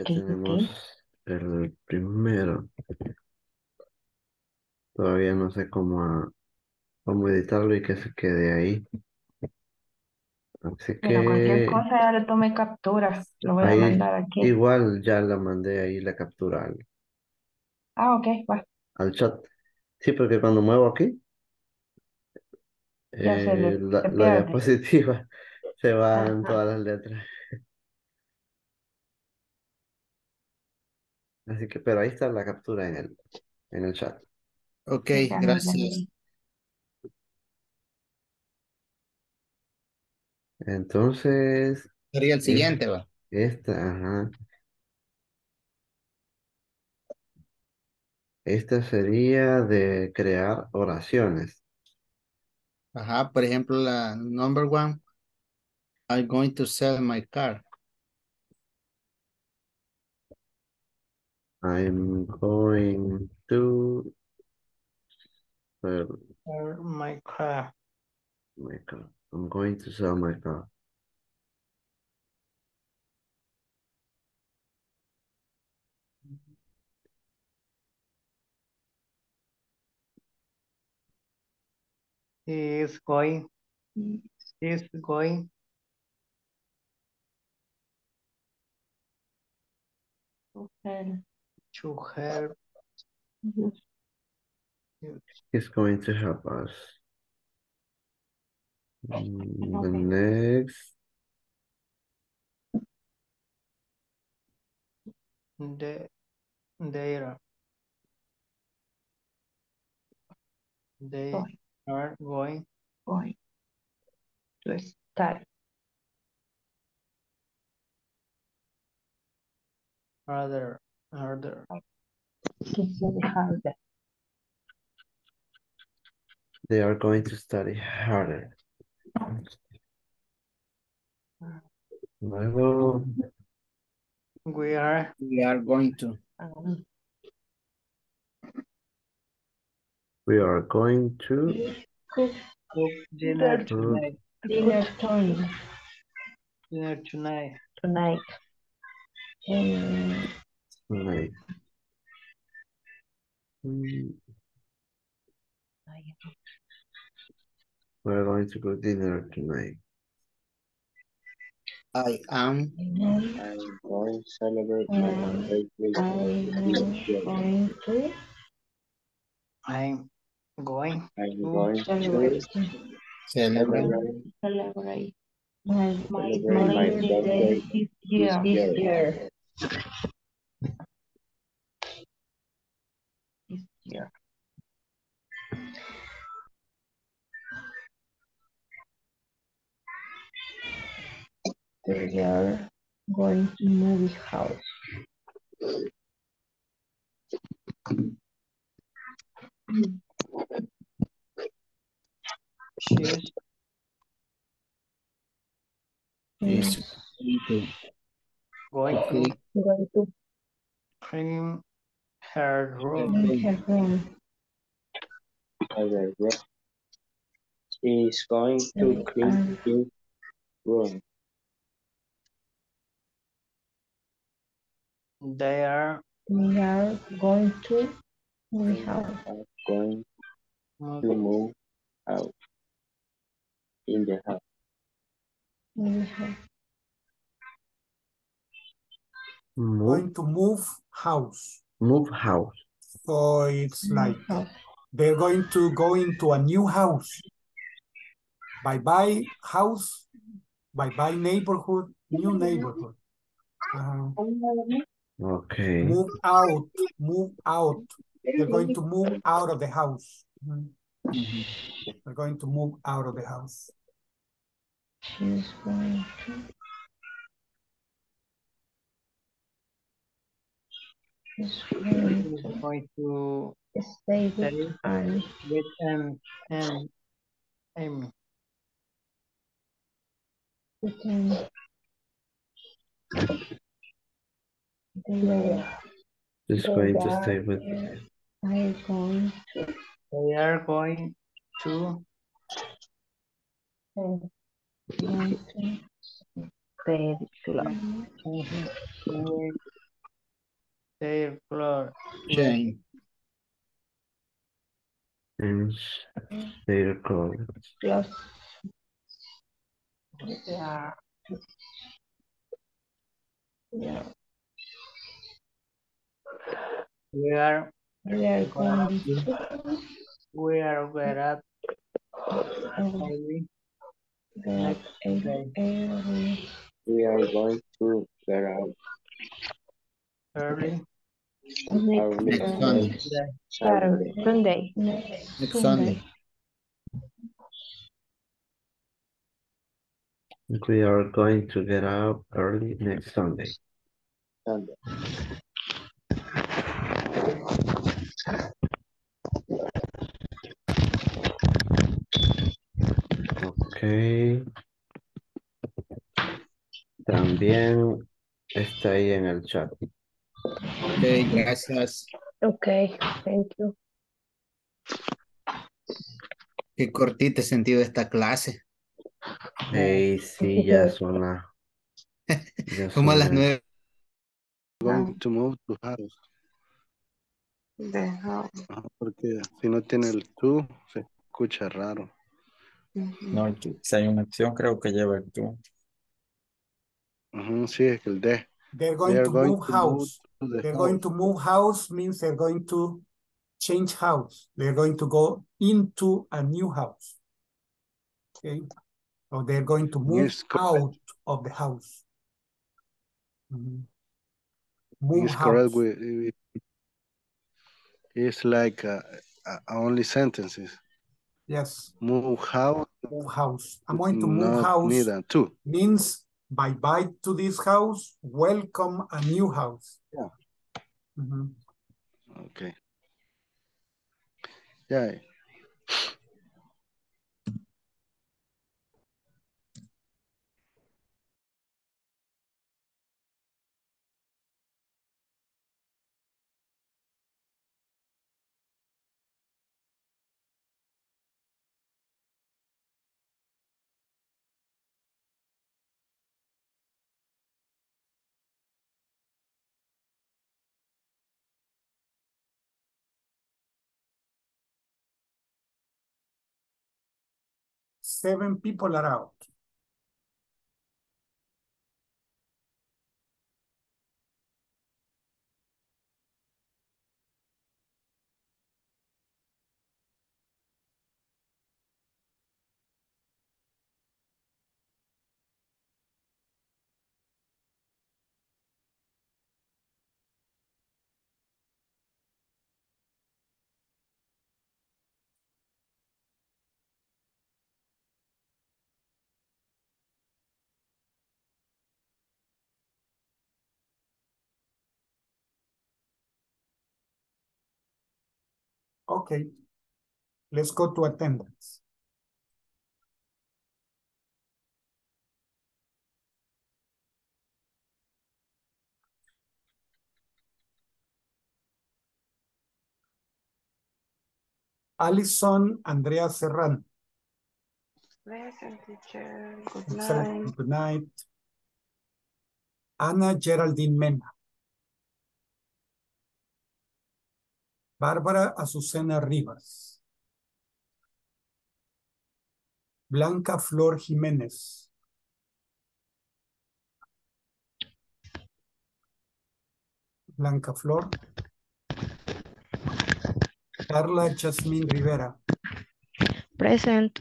Ya tenemos el primero. Todavía no sé cómo, a, cómo editarlo y que se quede ahí. Así que... Pero cualquier cosa ya le tomé capturas. Lo voy ahí, a mandar aquí. Igual ya la mandé ahí la captura al... Ah, ok, va. Al chat. Sí, porque cuando muevo aquí, eh, se le, la, la diapositiva se van todas las letras. Así que, pero ahí está la captura en el, en el chat. Ok, gracias. Entonces... Sería el siguiente, va. Esta, ajá. Esta sería de crear oraciones. Ajá, por ejemplo, la number one. I'm going to sell my car. I'm going to sell my car. My car. I'm going to sell my car. He is going. He is going. Okay. To help. He's going to help us. The next. The, they are. They going. Are going. Going. To study. Harder. Harder. Harder. They are going to study harder. Luego, we are we are going to we are going to cook dinner tonight. Dinner tonight. Dinner tonight. Tonight. Tonight. Tonight. Mm. We're going to go dinner tonight. I am. I'm going to celebrate my birthday. I'm going to. I'm going. I'm going to celebrate. Celebrate my birthday this year. This year. This year. They are going to movie house. She's yes. going to going to clean her room. She's going to clean her room. They are. We are going to. We are going to move out in the house. We are going to move house. Move house. So it's like they're going to go into a new house. Bye bye house. Bye bye neighborhood. New neighborhood. Uh, Okay. Move out, move out. They're going to move out of the house. Mm-hmm. They're going to move out of the house. She's going to. She's going to stay with Annie. With um, um, um. With um. They just going to stay with me. I going to. They are going to. Stay with Carlos. Yeah. Yeah. We are we are going we are better we are going to better early Sunday. Saturday. Sunday. Next Sunday. We are going to get up early next Sunday. Sunday. Okay. También está ahí en el chat. Okay, gracias. Okay, thank you. Qué cortito sentido esta clase. Hey, sí, ya son las. Como a las nueve. Going to move to house. The house. Ah, porque si no tiene el tú, se escucha raro. No, si hay una acción, creo que lleva el tú. Uh-huh, sí, es que el de. They're going they're to going move to house. Move to they're house. Going to move house means they're going to change house. They're going to go into a new house. Okay. So they're going to move out of the house. Mm-hmm. Move it's house. Correct. With, it's like a, a, only sentences. Yes. Move house. Move house. I'm going to move house. Neither, too. Means bye-bye to this house, welcome a new house. Yeah. Mm-hmm. Okay. Yeah. Seven people are out. Okay, let's go to attendance. Alison Andrea Serrano. Present, teacher. Good night. Good night. Anna Geraldine Mena. Bárbara Azucena Rivas. Blanca Flor Jiménez. Blanca Flor. Carla Jasmine Rivera. Present.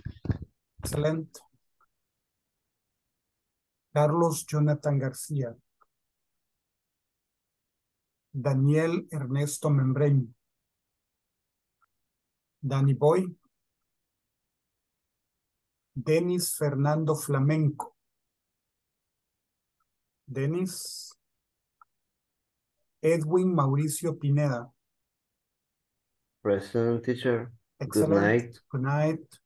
Excellent. Carlos Jonathan García. Daniel Ernesto Membreño. Danny Boy. Denis Fernando Flamenco. Denis. Edwin Mauricio Pineda. Present, teacher. Excellent. Good night. Good night.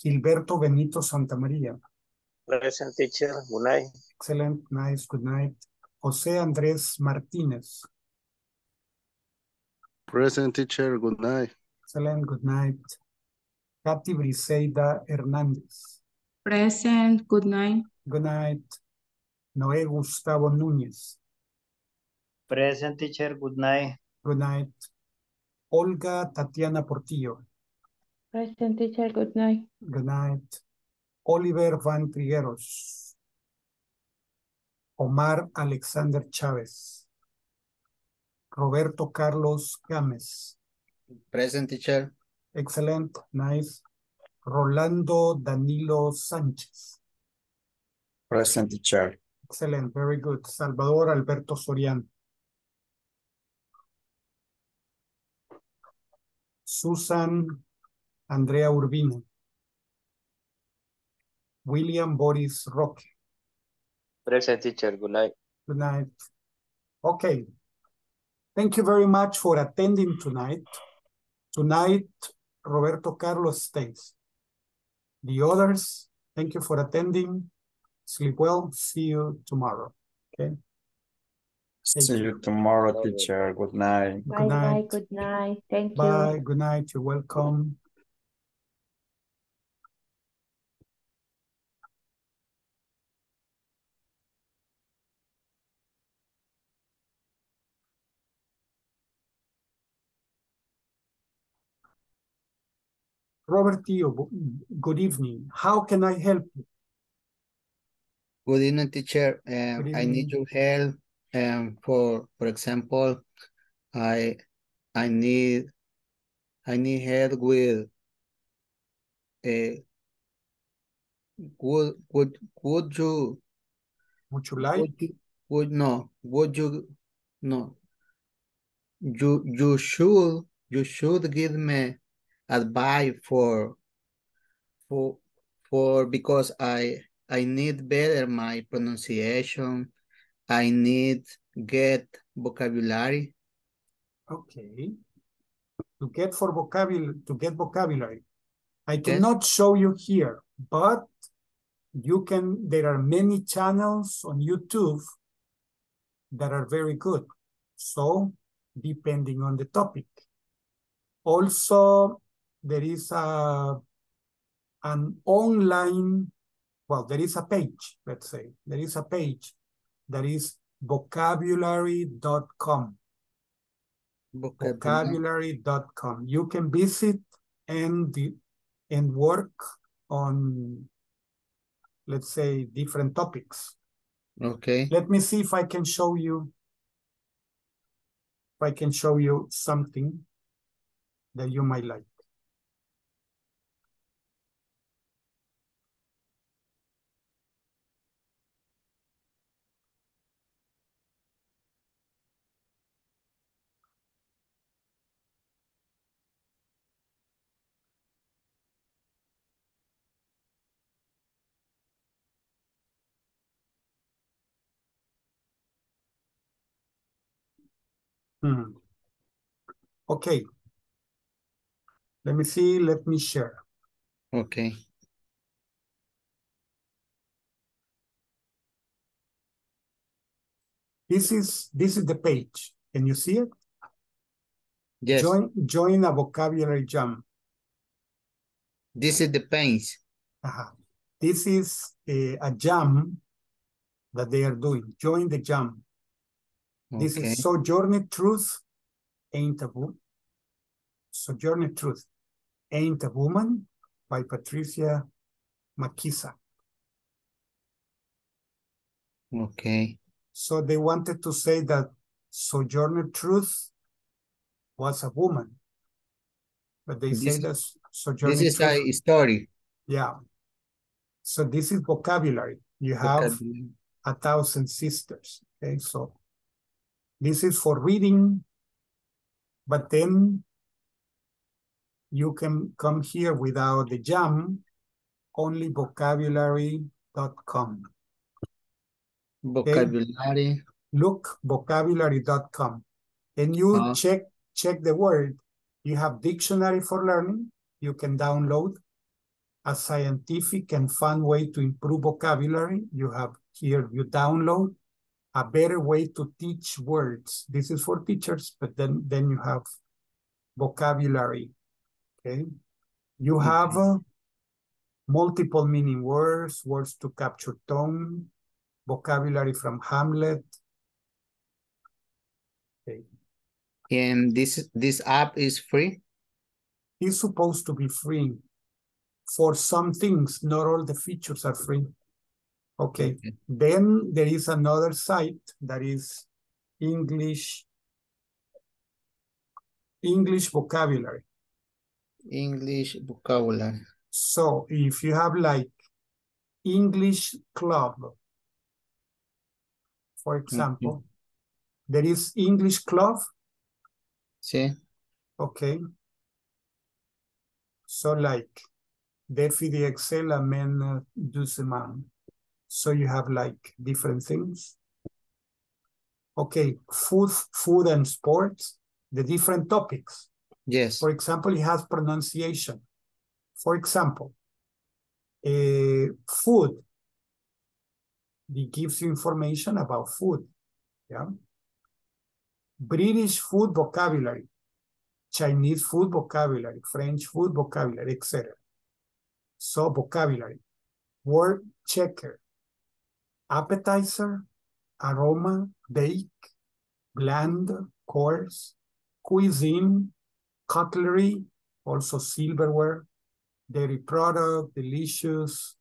Gilberto Benito Santamaria. Present, teacher. Good night. Excellent. Nice. Good night. José Andrés Martínez. Present, teacher. Good night. Excellent, good night. Patty Briseida Hernandez. Present, good night. Good night. Noé Gustavo Núñez. Present, teacher, good night. Good night. Olga Tatiana Portillo. Present, teacher, good night. Good night. Oliver Van Trigueros. Omar Alexander Chávez. Roberto Carlos Gámez. Present, teacher. Excellent, nice. Rolando Danilo Sánchez. Present, teacher. Excellent, very good. Salvador Alberto Soriano. Susan Andrea Urbina. William Boris Roque. Present, teacher. Good night. Good night. Okay. Thank you very much for attending tonight. Tonight, Roberto Carlos stays. The others, thank you for attending. Sleep well. See you tomorrow. Okay. Thank See you, you tomorrow, teacher. Good night. Bye, good night. Bye, good night. Thank bye, you. Bye, good night. You're welcome. Robert Tio, good evening. How can I help you? Good evening, teacher. Um, evening. I need your help. Um, for for example, I I need I need help with a uh, would would would you would you like would, you, would no would you no you you should you should give me advice for for for because I I need better my pronunciation. I need get vocabulary. Okay. To get for vocabulary to get vocabulary. I cannot yes. show you here, but you can there are many channels on YouTube that are very good. So depending on the topic. Also, there is a an online, well, there is a page, let's say. There is a page that is vocabulary dot com. Vocabulary dot com. You can visit and, and work on, let's say, different topics. Okay. Let me see if I can show you, if I can show you something that you might like. Hmm. Okay. Let me see. Let me share. Okay. This is this is the page. Can you see it? Yes. Join join a vocabulary jam. This is the page. Uh-huh. This is a, a jam that they are doing. Join the jam. Okay. This is Sojourner Truth Ain't a Woman. Sojourner Truth Ain't a Woman by Patricia McKissa. Okay. So they wanted to say that Sojourner Truth was a woman. But they this, say that Sojourner Truth. This is Truth, a story. Yeah. So this is vocabulary. You have vocabulary. A thousand sisters. Okay, so. This is for reading, but then you can come here without the jam, only vocabulary dot com. Vocabulary. Okay. Look, vocabulary dot com. And you uh-huh. check, check the word. You have dictionary for learning. You can download a scientific and fun way to improve vocabulary. You have here, you download. A better way to teach words. This is for teachers, but then, then you have vocabulary, okay? You okay. have uh, multiple meaning words, words to capture tone, vocabulary from Hamlet. Okay. And this, this app is free? It's supposed to be free. for some things, not all the features are free. Okay. Okay. Then there is another site that is English, English vocabulary. English vocabulary. So if you have like English club, for example, mm-hmm. there is English club. See. Sí. Okay. So like, Defi de Excel, Amen, Duseman. So you have like different things. Okay, food, food and sports, the different topics. Yes. For example, it has pronunciation. For example, uh, food. It gives you information about food. Yeah. British food vocabulary, Chinese food vocabulary, French food vocabulary, et cetera. So vocabulary, word checker, appetizer, aroma, bake, bland, coarse, cuisine, cutlery, also silverware, dairy product, delicious,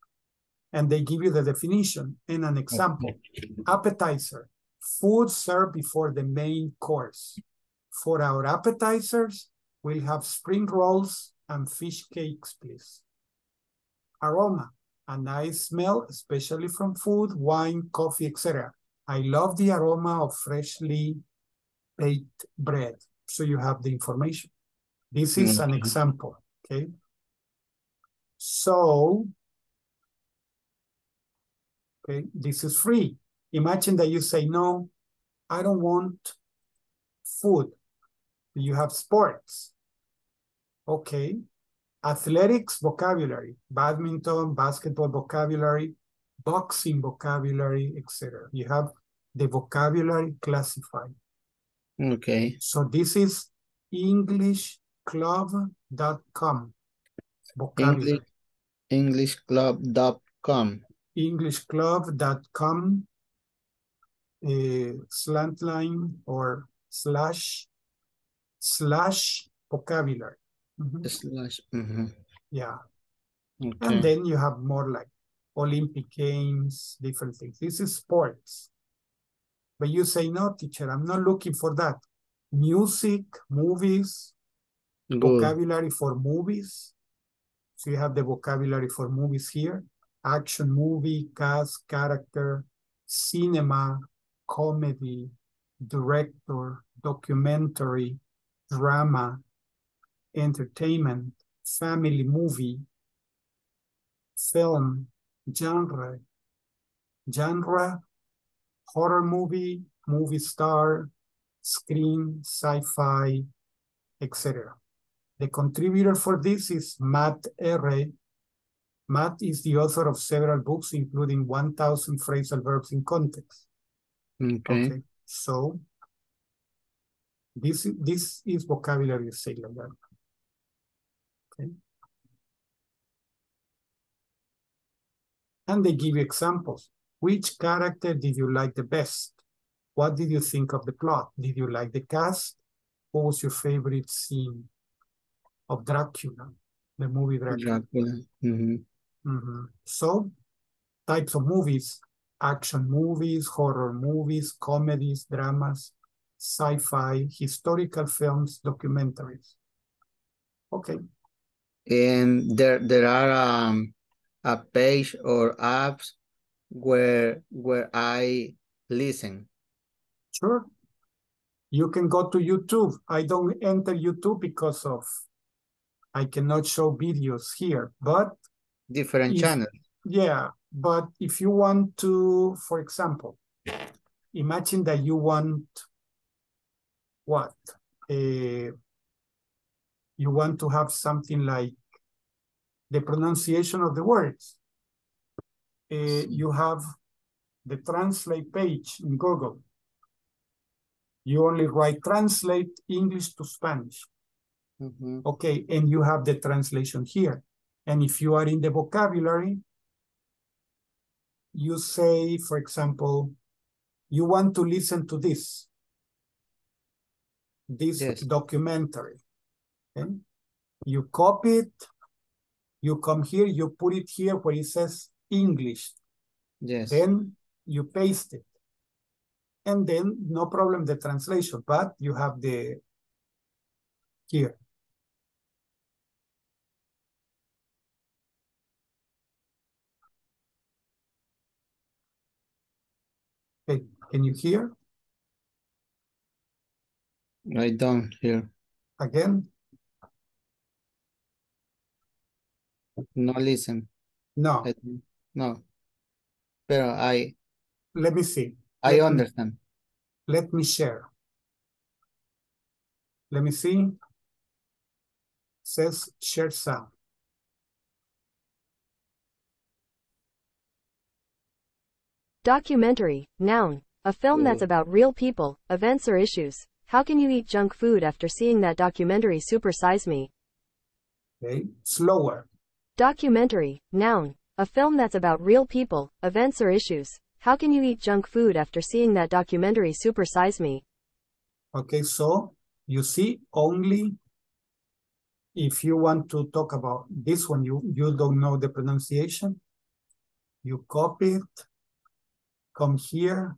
and they give you the definition and an example. Appetizer, food served before the main course. For our appetizers, we'll have spring rolls and fish cakes, please. Aroma, a nice smell, especially from food, wine, coffee, et cetera. I love the aroma of freshly baked bread. So you have the information. This is mm-hmm. an example, okay? So, okay, this is free. Imagine that you say, no, I don't want food. You have sports. Okay. Athletics vocabulary, badminton, basketball vocabulary, boxing vocabulary, et cetera. You have the vocabulary classified. Okay. So this is English club dot com. Vocabulary. English, English club dot com. English club dot com uh, slant line or slash slash vocabulary. Mm-hmm. Slash. Mm-hmm. Yeah. Okay. And then you have more like Olympic games, different things. This is sports. But you say, no, teacher, I'm not looking for that. Music, movies, good. Vocabulary for movies. So you have the vocabulary for movies here. Action movie, cast, character, cinema, comedy, director, documentary, drama, entertainment, family movie, film, genre, genre, horror movie, movie star, screen, sci-fi, et cetera. The contributor for this is Matt Erre. Matt is the author of several books, including one thousand Phrasal Verbs in Context. Okay. Okay. So this, this is vocabulary, say like that. Okay. And they give you examples. Which character did you like the best? What did you think of the plot? Did you like the cast? What was your favorite scene of Dracula, the movie Dracula? Dracula. Mm-hmm. Mm-hmm. So types of movies. Action movies, horror movies, comedies, dramas, sci-fi, historical films, documentaries. Okay. And there, there are um, a page or apps where where I listen. Sure. You can go to YouTube. I don't enter YouTube because of I cannot show videos here, but different if, channels. Yeah. But if you want to, for example, imagine that you want what? Uh, you want to have something like the pronunciation of the words. Uh, you have the translate page in Google. You only write translate English to Spanish. Mm-hmm. Okay, and you have the translation here. And if you are in the vocabulary, you say, for example, you want to listen to this, this yes. documentary. Okay? You copy it, You come here, you put it here where it says English. Yes. Then you paste it. And then no problem the translation, but you have the here. Okay. Can you hear? I don't hear. Again? No, listen. No. I, no. But I... Let me see. I let understand. Me, let me share. Let me see. It says share sound. Documentary, noun, a film that's about real people, events or issues. How can you eat junk food after seeing that documentary Super Size Me? Okay, slower. Documentary, noun, a film that's about real people, events or issues. How can you eat junk food after seeing that documentary Super Size Me? Okay, so you see only if you want to talk about this one, you, you don't know the pronunciation. You copy it, come here,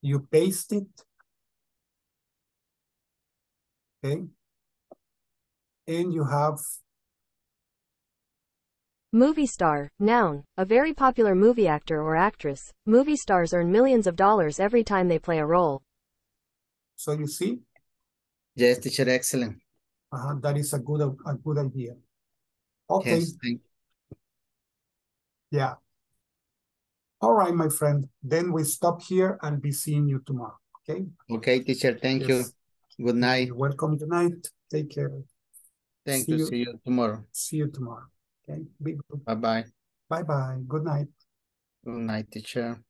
you paste it, okay, and you have movie star, noun, a very popular movie actor or actress. Movie stars earn millions of dollars every time they play a role. So you see? Yes, teacher, excellent. Uh-huh, that is a good, a good idea. Okay. Yes, thank you. Yeah. All right, my friend. Then we stop here and be seeing you tomorrow. Okay? Okay, teacher. Thank yes. you. Good night. You're welcome. Good night. Take care. Thank see you. See you tomorrow. See you tomorrow. Okay. Bye-bye. Bye-bye. Good night. Good night, teacher.